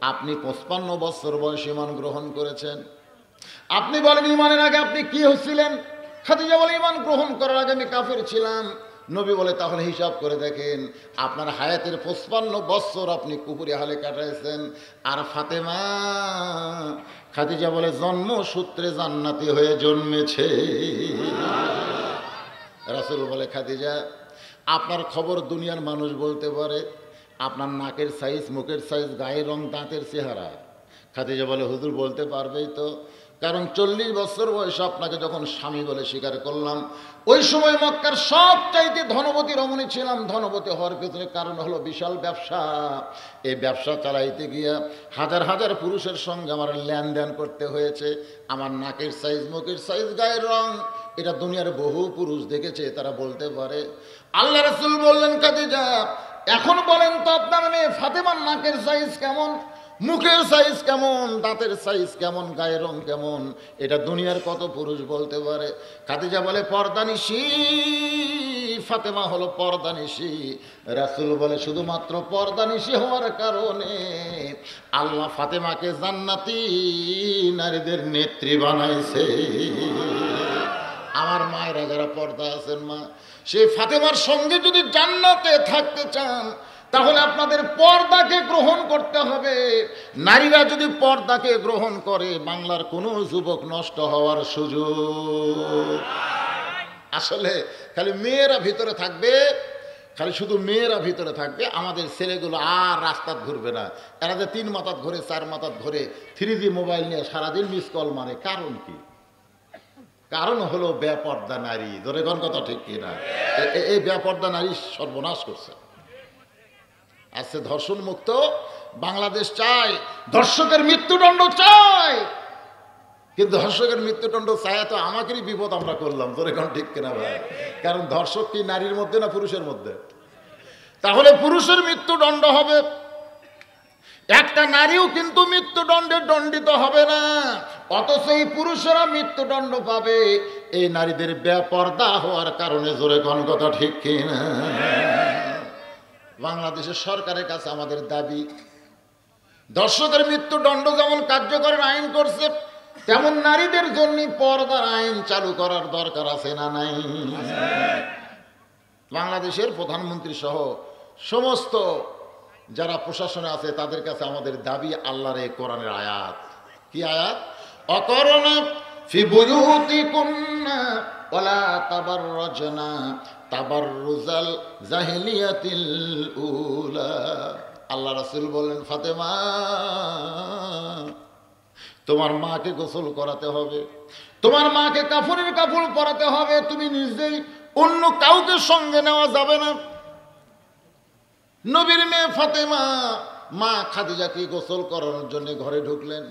आपनी 55 बछर बयसे ईमान ग्रहण करेছেন আপনি বলেন ইমানের আগে আপনি কি হয়েছিলেন খাদিজা বলে ইমান গ্রহণ করার আগে আমি কাফের ছিলাম নবী বলে তাহলে হিসাব করে দেখেন আপনার হায়াতের 55 বছর আপনি কুফরি হালে কাটাইছেন আর ফাতেমা খাদিজা বলে জন্ম সূত্রে জান্নাতি হয়ে জন্মেছে রাসূল বলে খাদিজা আপনার খবর দুনিয়ার মানুষ বলতে পারে आपनार नाकेर साइज मुखेर साइज गायेर रंग दाँतेर चेहरा खादिजा बोले हुजूर बोलते पारबेई तो कारण 40 बछर बयसे आपनाके जखन स्वामी बोले स्वीकार करलाम ओई समय मक्कार सबचाइते धनपति रमणी छिलाम धनपति हर पेছনে कारण हलो विशाल व्यवसा ए व्यवसा चालाइते गिया हजार हजार पुरुषेर संगे आमार लेनदेन करते हयेछे आमार नाकेर साइज मुखेर साइज गायेर रंग एटा दुनियार बहु पुरुष देखेछे तारा बोलते पारे आल्लाह रासूल बोललेन खादिजा এখন বলেন তো আপনার মেয়ে ফাতেমার নাকের সাইজ কেমন মুখের সাইজ কেমন দাঁতের সাইজ কেমন গায়ের রং কেমন এটা দুনিয়ার কত পুরুষ বলতে পারে খাদিজা বলে পর্দানিশি ফাতেমা হলো পর্দানিশি রাসূল বলে শুধুমাত্র পর্দানিশি হওয়ার কারণে আল্লাহ ফাতেমাকে জান্নাতি নারীদের নেত্রী বানাইছে আমার মায়েরা যারা পর্দা আছেন মা সেই ফাতেমার সঙ্গে যদি জান্নাতে থাকতে চান তাহলে আপনাদের পর্দাকে গ্রহণ করতে হবে নারীরা যদি পর্দাকে গ্রহণ করে বাংলার কোনো যুবক নষ্ট হওয়ার সুযোগ আসলে খালি মেয়েরা ভিতরে থাকবে খালি শুধু মেয়েরা ভিতরে থাকবে আমাদের ছেলেগুলো আর রাস্তাত ঘুরবে না এরা যে 3 মাথাত ঘুরে 4 মাথাত ঘুরে 3G মোবাইল নিয়ে সারাদিন মিস কল মারে কারণ কি कारण हलो बेपर्दा नारी जोरे कोन कथा ठीक कि ना ए बेपर्दा नारी सर्वनाश करছে আজকে ধর্ষণ মুক্ত বাংলাদেশ চায় ধর্ষকের মৃত্যুদণ্ড চায় কিন্তু ধর্ষকের মৃত্যুদণ্ড চায় তো আমাদেরই বিপদ আমরা করলাম जोरे कोन ঠিক কি না ভাই কারণ ধর্ষক কি নারীর মধ্যে না পুরুষের মধ্যে তাহলে পুরুষের মৃত্যুদণ্ড হবে একটা নারীও কিন্তু মৃত্যুদণ্ডে দণ্ডিত হবে না অথচ এই পুরুষরা মৃত্যুদণ্ড পাবে এই নারীদের বেপরদা হওয়ার কারণে জোরে কোন কথা ঠিক কি না বাংলাদেশের সরকারের কাছে আমাদের দাবি দর্শকের মৃত্যুদণ্ড যেমন কার্যকরের আইন করছে তেমন নারীদের জন্য পর্দার আইন চালু করার দরকার আছে না নাই বাংলাদেশের প্রধানমন্ত্রী সহ সমস্ত যারা প্রশাসনে আছে তাদের কাছে আমাদের দাবি আল্লাহর এই কোরআনের আয়াত কি আয়াত অকরনা ফি বুয়ুতিকুন্না ওয়ালা তাবাররুজনা তাবাররুজাল জাহিলিয়াতিল উলা আল্লাহ রাসূল বলেন ফাতেমা তোমার মাকে গোসল করাতে হবে তোমার মাকে কাফনের কাপড় পরাতে হবে তুমি নিজেই অন্য কাউকে সঙ্গে নেওয়া যাবে না नबीर मे फातेमा माँ खादिजा के गोसल करार जन्य घरे ढुकलें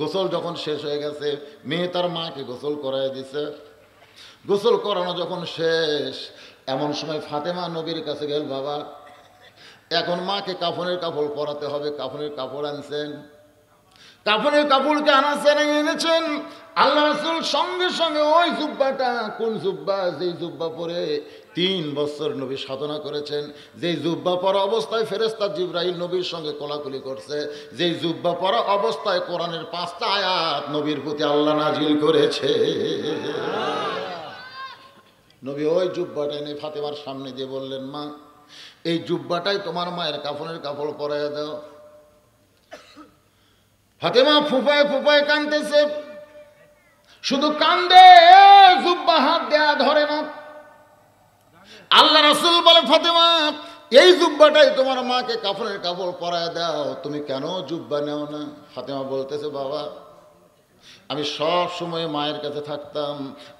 गोसल जखन शेष हो गेछे मेये तार माँ के गोसल कराय दिछे गोसल करानो जखन शेष एमन समय फातेमा नबीर काछे गेल बाबा एखन माँ के काफनेर कापड़ पराते हबे काफनेर कापड़ आनछेन কাফনের কাপড় কে আনাচে নিয়ে এনেছেন আল্লাহ রাসূল সঙ্গে সঙ্গে ওই জুব্বাটা কোন জুব্বা যেই জুব্বা পরে 3 বছর নবী সাধনা করেছেন যেই জুব্বা পরা অবস্থায় ফেরেশতা জিবরাইল নবীর সঙ্গে কোলাকুলি করছে যেই জুব্বা পরা অবস্থায় কোরআনের 5টা আয়াত নবীর প্রতি আল্লাহ নাজিল করেছে নবী ওই জুব্বাটা এনে ফাতেমার সামনে দিয়ে বললেন মা এই জুব্বাটাই তোমার মায়ের কাফনের কাপড় পরায় দাও ফাতেমা ফুপায় ফুপায় কাঁদতেছে শুধু কান্দে জুব্বা হাত দেয়া ধরে না আল্লাহ রাসূল বলে ফাতেমা এই জুব্বাটাই তোমার মাকে কাফনের কাপড় পরায় দাও তুমি কেন জুব্বা নাও না ফাতেমা বলতেছে বাবা আমি সব সময় মায়ের কাছে থাকতাম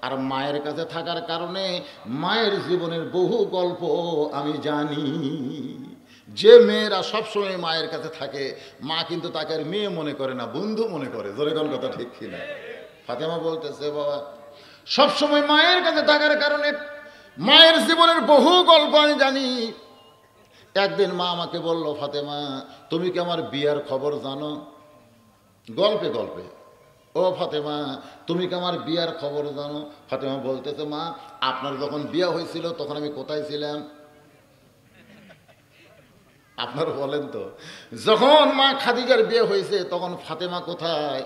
আর মায়ের কাছে থাকার কারণে মায়ের জীবনের বহু গল্প আমি জানি যে মেয়েরা সব সময় মায়ের কাছে থাকে মা কিন্তু তাকে আর মেয়ে মনে করে না বন্ধু মনে করে জোরে কোন কথা ঠিক কি না ফাতেমা বলতেছে বাবা সব সময় মায়ের কাছে থাকার কারণে মায়ের জীবনের বহু গল্প আমি জানি একদিন মা আমাকে বলল ফাতেমা তুমি কি আমার বিয়ার খবর জানো গল্পে গল্পে ও ফাতেমা তুমি কি আমার বিয়ার খবর জানো ফাতেমা বলতেছে মা আপনার যখন বিয়া হয়েছিল তখন আমি কোথায় ছিলাম আপনারা বলেন তো যখন মা খাদিজার বিয়ে হয়েছে তখন ফাতেমা কোথায়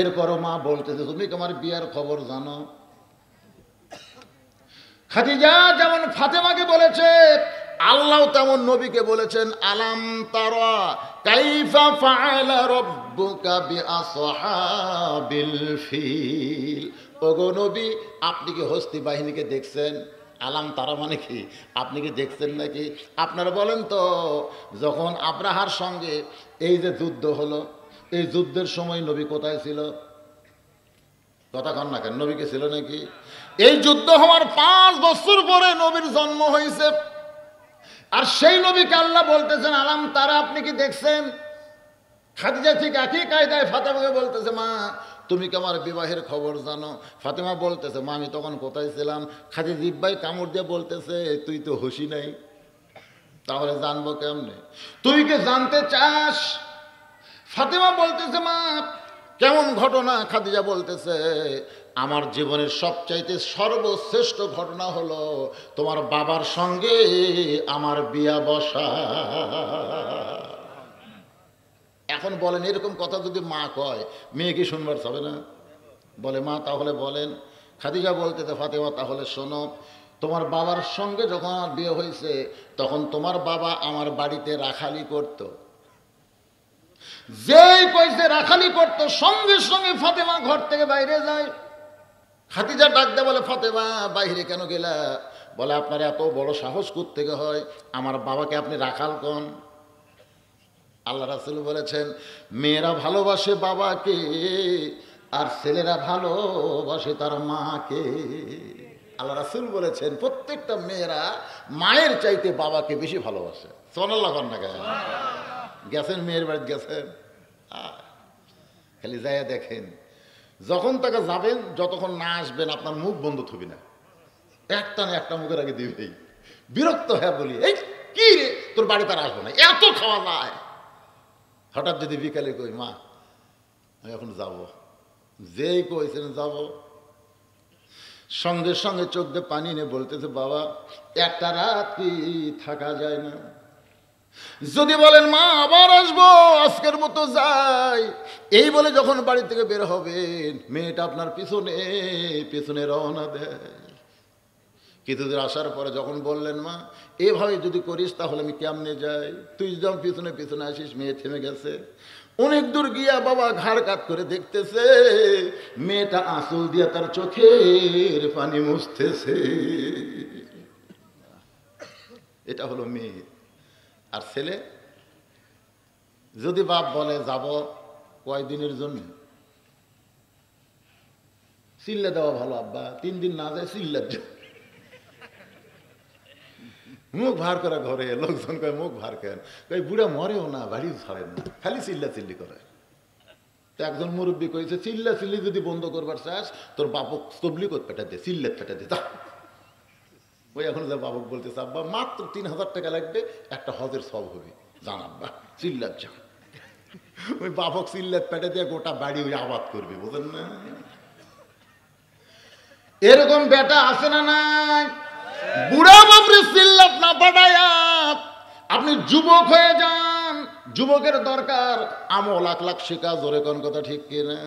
এরপরও মা বলতেছে তুমি কি আমার বিয়ার খবর জানো খাদিজা যেমন ফাতেমাকে বলেছে আল্লাহ তেমন নবীকে বলেছেন আলাম তারা কাইফা ফাআলা রাব্বুকা বিআসহাবিল ফিল ওগো নবী আপনি কি হস্তি বাহিনীকে দেখছেন আলাম তারা মানে কি আপনি কি দেখছেন নাকি আপনারা বলেন তো যখন আব্রাহার সঙ্গে এই যে যুদ্ধ হলো এই যুদ্ধের সময় নবী কোথায় ছিল কথা কন না কেন নবী কে ছিল নাকি এই যুদ্ধ হওয়ার 5 বছর পরে নবীর জন্ম হয়েছে আর সেই নবীকে আল্লাহ বলতেছেন আলাম তারা আপনি কি দেখছেন খাদিজা ঠিক একই কায়দায় ফাতেমাকে বলতেছে মা তুমি কি আমার বিবাহের খবর জানো ফাতেমা বলতেছে মা আমি তখন কোথায় ছিলাম খাদিজা জিব্বায় কামড় দিয়ে বলতেছে তুই তো হুঁশি নাই তাহলে জানবো কেমনে তুই কি জানতে চাস ফাতেমা বলতেছে মা কেমন ঘটনা খাদিজা বলতেছে আমার জীবনের সবচাইতে সর্বশ্রেষ্ঠ ঘটনা হলো তোমার বাবার সঙ্গে আমার বিয়া বসা এখন বলেন এরকম কথা যদি মা কয় মেয়ে কি শুনবার হবে না বলে মা তাহলে বলেন খাদিজা বলতেছে ফাতেমা তাহলে শোনো তোমার বাবার সঙ্গে যখন আমার বিয়ে হয়েছে তখন তোমার বাবা আমার বাড়িতে রাখালি করতো যেই কইছে রাখালি করতো সঙ্গে সঙ্গে ফাতেমা ঘর থেকে বাইরে যায় খাদিজা ডাকতে বলে ফাতেমা বাইরে কেন গেলা বলে আপনার এত বড় সাহস করতে হয় আমার বাবাকে আপনি রাখাল কোন আল্লাহ রাসূল বলেছেন মেয়েরা ভালোবাসে বাবাকে আর ছেলেরা ভালোবাসে তার মাকে আল্লাহ রাসূল বলেছেন প্রত্যেকটা মেয়েরা মায়ের চাইতে বাবাকে বেশি ভালোবাসে সুবহানাল্লাহ কন্যা গেছেন মেয়ের বাড়িতে গেছেন খালি যাইয়া দেখেন যখন তাকে যাবেন যতক্ষণ না আসবেন আপনার মুখ বন্ধ থবি না একটা না একটা মুখের আগে দিবেই বিরক্ত হয়ে বলি এই কি রে তোর বাড়ি তার আসবো না এত খাওয়া যায় হঠাৎ যদি বিকালে কই মা আমি এখন যাব যেই কইছেন যাব সঙ্গে সঙ্গে চোখ দিয়ে পানি নিয়ে বলতেছে বাবা একটা রাত কি থাকা যায় না যদি বলেন মা আবার আসবো আজকের মতো যাই এই বলে যখন বাড়ি থেকে বের হবেন মেয়েটা আপনার পিছনে পিছনে রওনা দেয় কিছুদিন আসার পরে যখন বললেন মা এভাবে যদি করিস তাহলে আমি কেমনে যাই তুই যখন পিছনে পিছনে আসিস মেয়ে থেমে গেছে অনেক দূর গিয়া বাবা ঘাড় কাত করে দেখতেছে মেয়েটা আঁচল দিয়া তার চোখের পানি মুছতেছে এটা হলো মেয়ে আর ছেলে যদি বাপ বলে যাব কয়দিনের জন্য চিল্লা দেওয়া ভালো আব্বা 3 দিন না যায় চিল্লা মুখ ভার করা ঘরে লোকজন কয় মুখ ভার কেন বুড়া মরেও না বাড়ি ছাড়েন না খালি চিল্লা চিল্লি করে তো একজন মুরব্বী কইছে চিল্লা চিল্লি যদি বন্ধ করবার চাস তোর বাপক তবলিগ পেটা দে চিল্লা পেটা দে তা ওই এখন যা বাবক বলতেছে আব্বা মাত্র 3000 টাকা লাগবে একটা হজের সব হবে জান আব্বা চিল্লার যান ওই বাপক সিল্লাত পেটে দিয়ে গোটা বাড়ি ওই আবাদ করবে, বুঝেন না? এরকম বেটা আছে না নাই? বুড়া বাপরে সিল্লাত না পাঠায়া আপনি যুবক হয়ে যান। যুবকের দরকার আমল, লাখ লাখ শিক্ষা, জোরে কোন কথা ঠিক কিনা?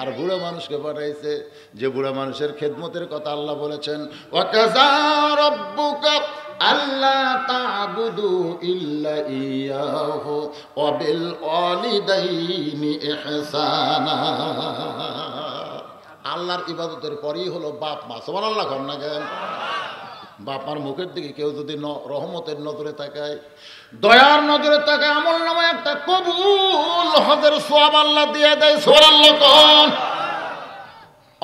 আর বুড়া মানুষকে পাঠাইছে যে বুড়া মানুষের খেদমতের কথা আল্লাহ বলেছেন, ওয়াকাযা রাব্বুকা আল্লা তা'বুদু ইল্লা ইয়াহু ওয়া বিল ওয়ালিদাইনি ইহসানা। আল্লাহর ইবাদতের পরেই হলো বাপ মা। সুবহানাল্লাহ। কর না কেন? বাপ মার মুখের দিকে কেউ যদি রহমতের নজরে তাকায়, দয়ার নজরে তাকায়, আমল নামায় একটা কবুল হজের সওয়াব আল্লাহ দিয়ে দেয়। সুবহানাল্লাহ। কর।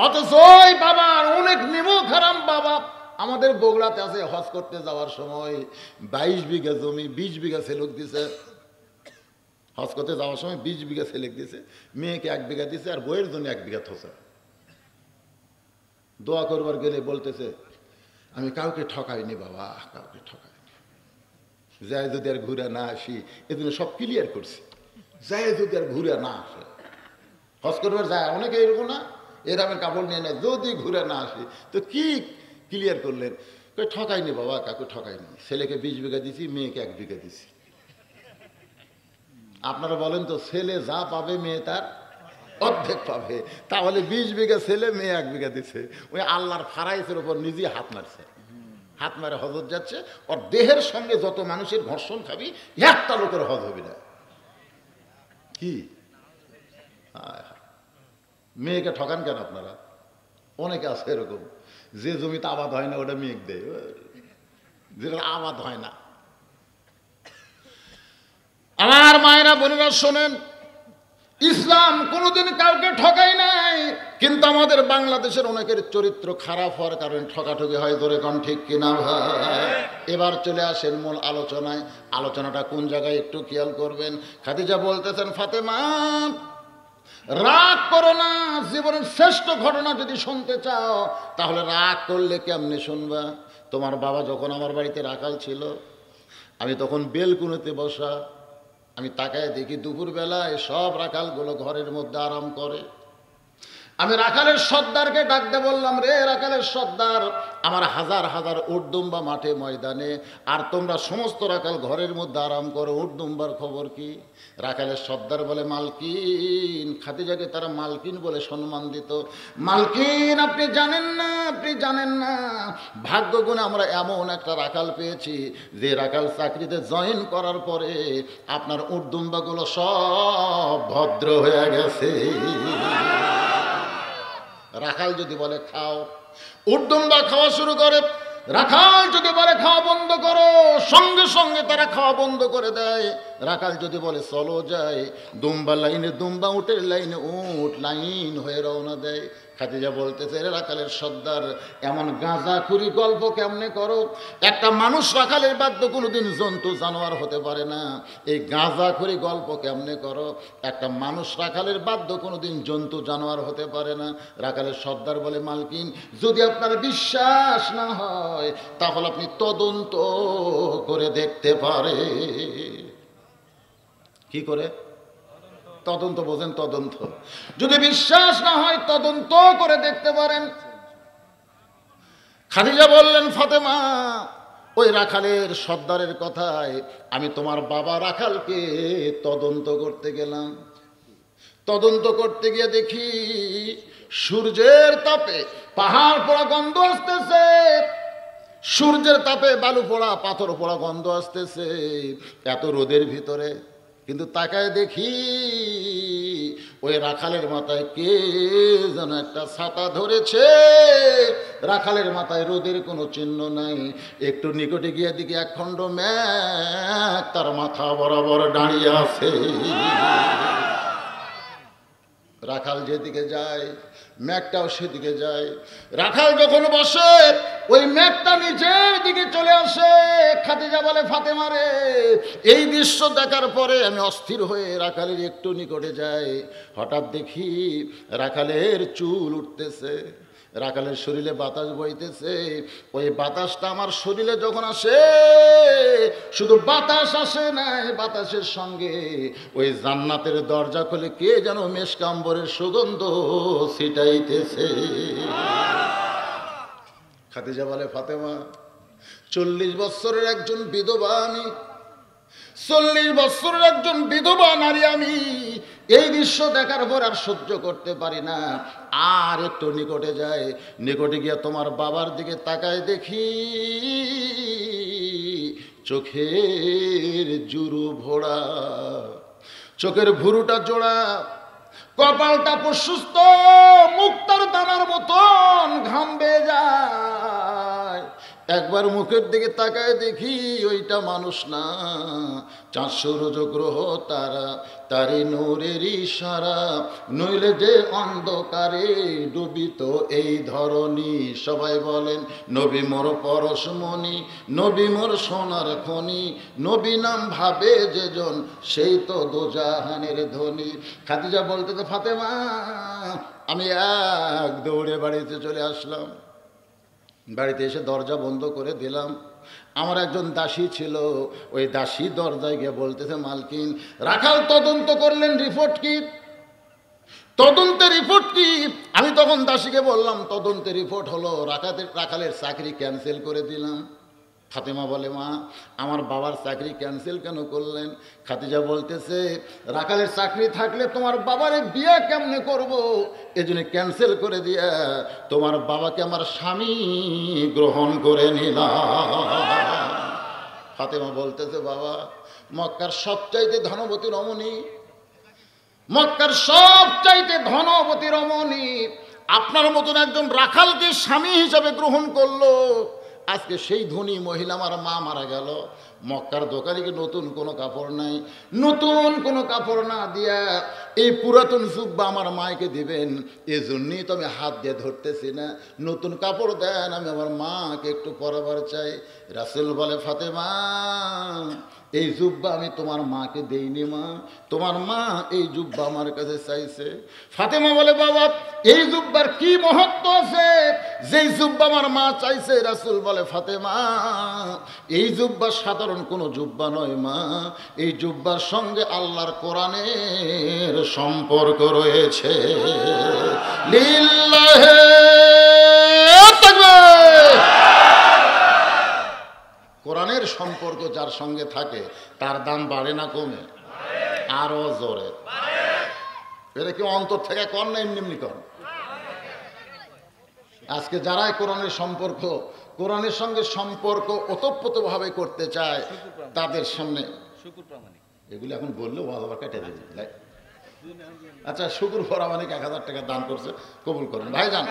অথচ ওই বাবার অনেক নিমক হারাম বাবা। আমাদের বগুড়াতে আছে, হজ করতে যাওয়ার সময় 22 বিঘা জমি 20 বিঘা সেলেক দিছে। হজ করতে যাওয়ার সময় 20 বিঘা সেলেক দিছে, মেয়েকে 1 বিঘা দিছে আর বইয়ের জন্য 1 বিঘা থসে। দোয়া করবার গেলে বলতেছে, আমি কাউকে ঠকাইনি বাবা, কাউকে ঠকাইনি, যাই যদি আর ঘুরে না আসি। এজন্য সব ক্লিয়ার করছি, যাই যদি আর ঘুরে না আসে। হজ করবার যায় অনেকে এরকম না, এরামের কাপড় নিয়ে নেয়, যদি ঘুরে না আসে তো কি ক্লিয়ার করলেন? কই ঠকাইনি বাবা, কাউকে ঠকাইনি, ছেলেকে 20 বিঘা দিছি, মেয়েকে 1 বিঘা দিছি। আপনারা বলেন তো, ছেলে যা পাবে মেয়ে তার অর্ধেক পাবে, তাহলে 20 বিঘা ছেলে, মেয়ে 1 বিঘা দিছে। ওই আল্লাহর ফারাইসের উপর নিজেই হাত মারছে। হাত মারে হজত যাচ্ছে, ওর দেহের সঙ্গে যত মানুষের ঘর্ষণ খাবি একটা লোকের হজ হবি না। কি মেয়েকে ঠকান কেন আপনারা? অনেকে আছে এরকম, যে জমিতে আবাদ হয় না ওটা মেঘ দেয়, যেটা আবাদ হয় না। আমার মায়েরা বোনেরা শোনেন, ইসলাম কোনোদিন কাউকে ঠকাই নাই, কিন্তু আমাদের বাংলাদেশের অনেকের চরিত্র খারাপ হওয়ার কারণে ঠকাঠকি হয়। ধরে কোন ঠিক কিনা ভাই? এবার চলে আসেন মূল আলোচনায়। আলোচনাটা কোন জায়গায় একটু খেয়াল করবেন। খাদিজা বলতেছেন, ফাতেমা রাগ করো না, জীবনের শ্রেষ্ঠ ঘটনা যদি শুনতে চাও তাহলে রাগ করলে কেমনে শুনবা? তোমার বাবা যখন আমার বাড়িতে রাখাল ছিল, আমি তখন বেলকুনিতে বসা, আমি তাকায় দেখি দুপুরবেলা সব রাখালগুলো ঘরের মধ্যে আরাম করে। আমি রাখালের সর্দারকে ডাকতে বললাম, রে রাখালের সর্দার, আমার হাজার হাজার উটদুম্বা মাঠে ময়দানে, আর তোমরা সমস্ত রাখাল ঘরের মধ্যে আরাম করো, উটদুম্বার খবর কি? রাখালের সর্দার বলে, মালকিন। খাদিজাকে তারা মালকিন বলে সম্মান দিত। মালকিন, আপনি জানেন না, আপনি জানেন না, ভাগ্যগুণে আমরা এমন একটা রাখাল পেয়েছি যে রাখাল চাকরিতে জয়েন করার পরে আপনার উটদুম্বাগুলো সব ভদ্র হয়ে গেছে। রাখাল যদি বলে খাও, উটদুম্বা খাওয়া শুরু করে। রাখাল যদি বলে খাওয়া বন্ধ করো, সঙ্গে সঙ্গে তারা খাওয়া বন্ধ করে দেয়। রাখাল যদি বলে চলো যায়, দুম্বা লাইনে দুম্বা, উটের লাইনে উট, লাইন হয়ে রওনা দেয়। খাদিজা বলতেছে, রাখালের সর্দার, এমন গাঁজাখুরি গল্প কেমনে করো? একটা মানুষ রাখালের বাধ্য কোনোদিন জন্তু জানোয়ার হতে পারে না। এই গাঁজাখুরি গল্প কেমনে করো? একটা মানুষ রাখালের বাধ্য কোনোদিন জন্তু জানোয়ার হতে পারে না। রাখালের সর্দার বলে, মালকিন, যদি আপনার বিশ্বাস না হয় তাহলে আপনি তদন্ত করে দেখতে পারে। কি করে? তদন্ত, বোঝেন? তদন্ত। যদি বিশ্বাস না হয় তদন্ত করে দেখতে পারেন। খাদিজা বললেন, ফাতেমা, ওই রাখালের সর্দারের কথায় আমি তোমার বাবা রাখালকে তদন্ত করতে গেলাম। তদন্ত করতে গিয়ে দেখি সূর্যের তাপে পাহাড় পোড়া গন্ধ আসতেছে, সূর্যের তাপে বালু পোড়া, পাথর পোড়া গন্ধ আসতেছে এত রোদের ভিতরে। কিন্তু তাকায় দেখি ওই রাখালের মাথায় কে যেন একটা ছাতা ধরেছে। রাখালের মাথায় রোদের কোনো চিহ্ন নাই। একটু নিকটে গিয়ে দেখি একখণ্ড মেঘ তার মাথা বরাবর দাঁড়িয়ে আছে। রাখাল যেদিকে যায় মেঘটাও সেদিকে যায়। রাখাল যখন বসে ওই মেঘটা নিচের দিকে চলে আসে। খাদিজা বলে, ফাতেমা রে, এই দৃশ্য দেখার পরে আমি অস্থির হয়ে রাখালের একটু নিকটে যাই। হঠাৎ দেখি রাখালের চুল উঠতেছে। রাকালের শরীরে বাতাস বইতেছে, ওই বাতাসটা আমার শরীরে যখন আসে শুধু বাতাস আসে না, বাতাসের সঙ্গে ওই জান্নাতের দরজা খুলে কে যেন মেশকাম্বরের সুগন্ধ ছিটাইতেছে। খাদিজা বলে, ফাতেমা 40 বছরের একজন বিধবা আমি, 40 বছরের একজন বিধবা নারী আমি, এই দৃশ্য দেখার পর আর সহ্য করতে পারি না। আর একটু নিকটে যায়, নিকটে গিয়ে তোমার বাবার দিকে তাকায়, দেখি চোখের জুরু ভোড়া, চোখের ভুরুটা জোড়া, কপালটা প্রশস্ত, মুক্তার দানার মতন ঘাম বেয়ে যায়। একবার মুখের দিকে তাকায় দেখি ওইটা মানুষ না, 400 রজগ্রহ তারা, তারি নূরের ইশারা, নইলে যে অন্ধকারে ডুবিত এই ধরনী। সবাই বলেন, নবী মোর পরশমণি, নবী মোর সোনার খনি, নবী নাম ভাবে যেজন সেই তো দোজাহানের ধনী। খাদিজা বলতে, তো ফাতেমা আমি এক দৌড়ে বাড়িতে চলে আসলাম। বাড়িতে এসে দরজা বন্ধ করে দিলাম। আমার একজন দাসী ছিল, ওই দাসী দরজায় গিয়ে বলতেছে, মালকিন রাখাল তদন্ত করলেন, রিপোর্ট কি? তদন্তে রিপোর্ট কি? আমি তখন দাসীকে বললাম, তদন্তে রিপোর্ট হলো রাখালের চাকরি ক্যান্সেল করে দিলাম। ফাতেমা বলে, মা আমার বাবার চাকরি ক্যান্সেল কেন করলেন? খাদিজা বলতেছে, রাখালের চাকরি থাকলে তোমার বাবার বিয়ে কেমনে করব, এজন্য ক্যান্সেল করে দিয়া তোমার বাবাকে আমার স্বামী গ্রহণ করে নিলাম। ফাতেমা বলতেছে, বাবা মক্কার সবচাইতে ধনবতী রমণী, মক্কার সবচাইতে ধনবতী রমণী আপনার মতন একজন রাখালকে স্বামী হিসাবে গ্রহণ করলো। আজকে সেই ধনী মহিলা আমার মা মারা গেল, মক্কার দোকানে কি নতুন কোনো কাপড় নাই? নতুন কোনো কাপড় না দিয়া এই পুরাতন জুব্বা আমার মাকে দিবেন, এজন্যই তো আমি হাত দিয়ে ধরতেছি না। নতুন কাপড় দেন, আমি আমার মাকে একটু পরাবার চাই। রাসূল বলে, ফাতেমা এই জুব্বা আমি তোমার মাকে দেইনি মা, তোমার মা এই জুব্বা আমার কাছে চাইছে। ফাতেমা বলে, বাবা এই জুব্বার কি মহত্ব আছে যেই জুব্বা আমার মা চাইছে? রাসূল বলে, ফাতেমা এই জুব্বা সাধারণ কোনো জুব্বা নয় মা, এই জুব্বার সঙ্গে আল্লাহর কোরআনের সম্পর্ক রয়েছে। লিল্লাহি তাকবীর! কোরআনের সম্পর্ক যার সঙ্গে থাকে তার দাম বাড়ে না কমে? আরো জোরে! এটা কি অন্তর থেকে কর না এমনি এমনি কর? আজকে যারাই কোরআনের সঙ্গে সম্পর্ক ওতপ্রোতভাবে করতে চায় তাদের সামনে এগুলো এখন বললেও আবার কেটে দেবে। আচ্ছা, শুকুর প্রামাণিক 1000 টাকা দান করছে, কবুল করেন ভাই জান।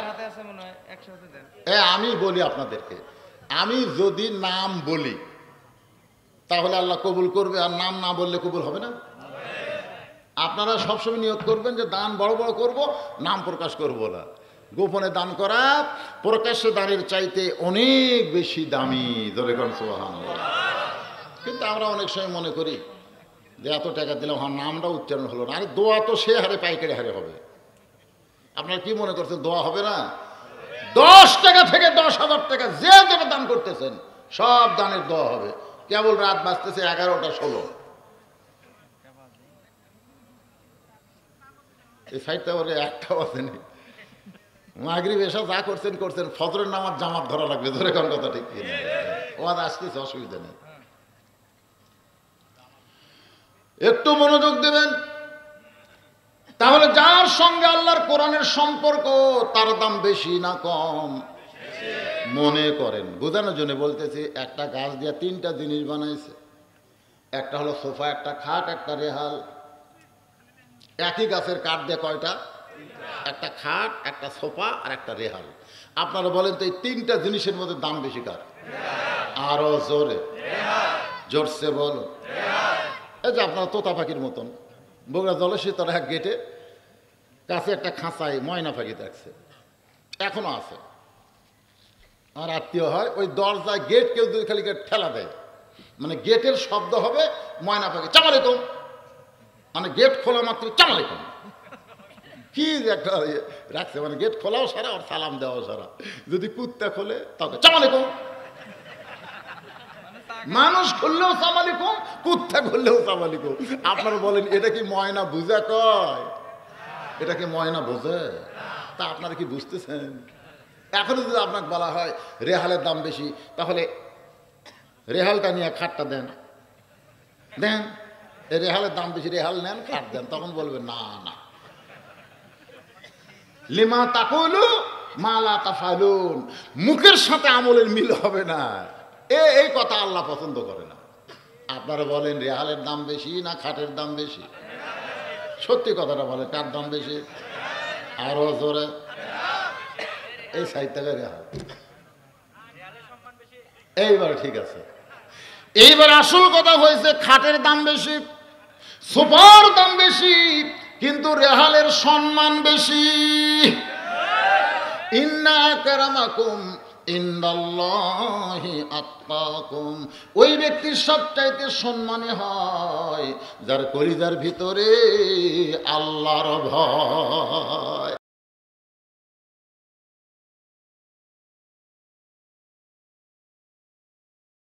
আমি বলি আপনাদেরকে, আমি যদি নাম বলি তাহলে আল্লাহ কবুল করবে, আর নাম না বললে কবুল হবে না। আপনারা সবসময় নিয়ত করবেন যে দান বড় বড় করব, নাম প্রকাশ করব না। গোপনে দান করা প্রকাশ্যে দানের চাইতে অনেক বেশি দামি। যখন সুবহানাল্লাহ! কিন্তু আমরা অনেক সময় মনে করি যে এত টাকা দিলাম, হ্যাঁ নামটা উচ্চারণ হলো না। আরে দোয়া তো সে হারে পাইকারি হারে হবে। আপনারা কি মনে করছেন দোয়া হবে না? 10 টাকা থেকে 10,000 টাকা যে যেটা দান করতেছেন সব দানের দোয়া হবে। কেবল রাত বাজতেছে 11টা 16। এই সাইডটা বলে একটা বাজেনি, মাগরিব এসব যা করছেন করছেন, ফজরের নামাজ জামাত ধরা লাগবে। ধরে কোন কথা ঠিক কিনা? ওয়াজ আসতেছে, অসুবিধা নেই, একটু মনোযোগ দেবেন। তাহলে যার সঙ্গে আল্লাহর কোরআনের সম্পর্ক তার দাম বেশি না কম? মনে করেন, বোঝানোর জন্য বলতেছি, একটা গাছ দিয়ে 3টা জিনিস বানাইছে, একটা হলো সোফা, একটা খাট, একটা রেহাল। একই গাছের কাঠ দিয়ে কয়টা? একটা খাট, একটা সোফা আর একটা রেহাল। আপনারা বলেন তো এই 3টা জিনিসের মধ্যে দাম বেশি কার? আরো জোরে! জোরসে বলো! এই যে আপনারা তোতা পাখির মতন বগুড়া জলশীতলা এক গেটে কাছে একটা খাঁচায় ময়না পাখি থাকছে, এখনো আছে। আমার আত্মীয় হয়, ওই দরজায় গেট কেউ দুই খালি গেট ঠেলা দেয়, মানে গেটের শব্দ হবে ময়না পাখি চামালেকম, মানে গেট খোলা মাত্র চামালেকম। कि একটা রাখছে মানে গেট খোলাও সারা আর সালাম দাও সারা যদি কুত্তা খোলে তাকে আসসালামু আলাইকুম মানুষ খুললেও আসসালামু আলাইকুম কুত্তা খুললেও আসসালামু আলাইকুম আপনারা বলেন এটা কি ময়না বুঝা কয় এটা কি ময়না বোঝে তা আপনারা কি বুঝতেছেন এখন যদি আপনাকে বলা হয় রেহালের দাম বেশি তাহলে রেহালটা নিয়ে খাটটা দেন দেন এই রেহালের দাম বেশি রেহাল নেন খাট দেন তখন বলবেন না না লিমা তাকুলু মালা তাফালুন মুখের সাথে আমলের মিল হবে না এই কথা আল্লাহ পছন্দ করে না আপনারা বলেন রেহালের দাম বেশি না খাটের দাম বেশি সত্যি কথাটা বলে কার দাম বেশি আরো জোরে এই সাইডটাকে রেহাল এইবার ঠিক আছে এইবার আসল কথা হয়েছে খাটের দাম বেশি সোফার দাম বেশি কিন্তু রেহালের সম্মান বেশি ইন্না আকরামাকুম ইন্দাল্লাহি আতকাকুম ওই ব্যক্তির সবচাইতে সম্মানী হয় যার কলিজার ভিতরে আল্লাহর ভয়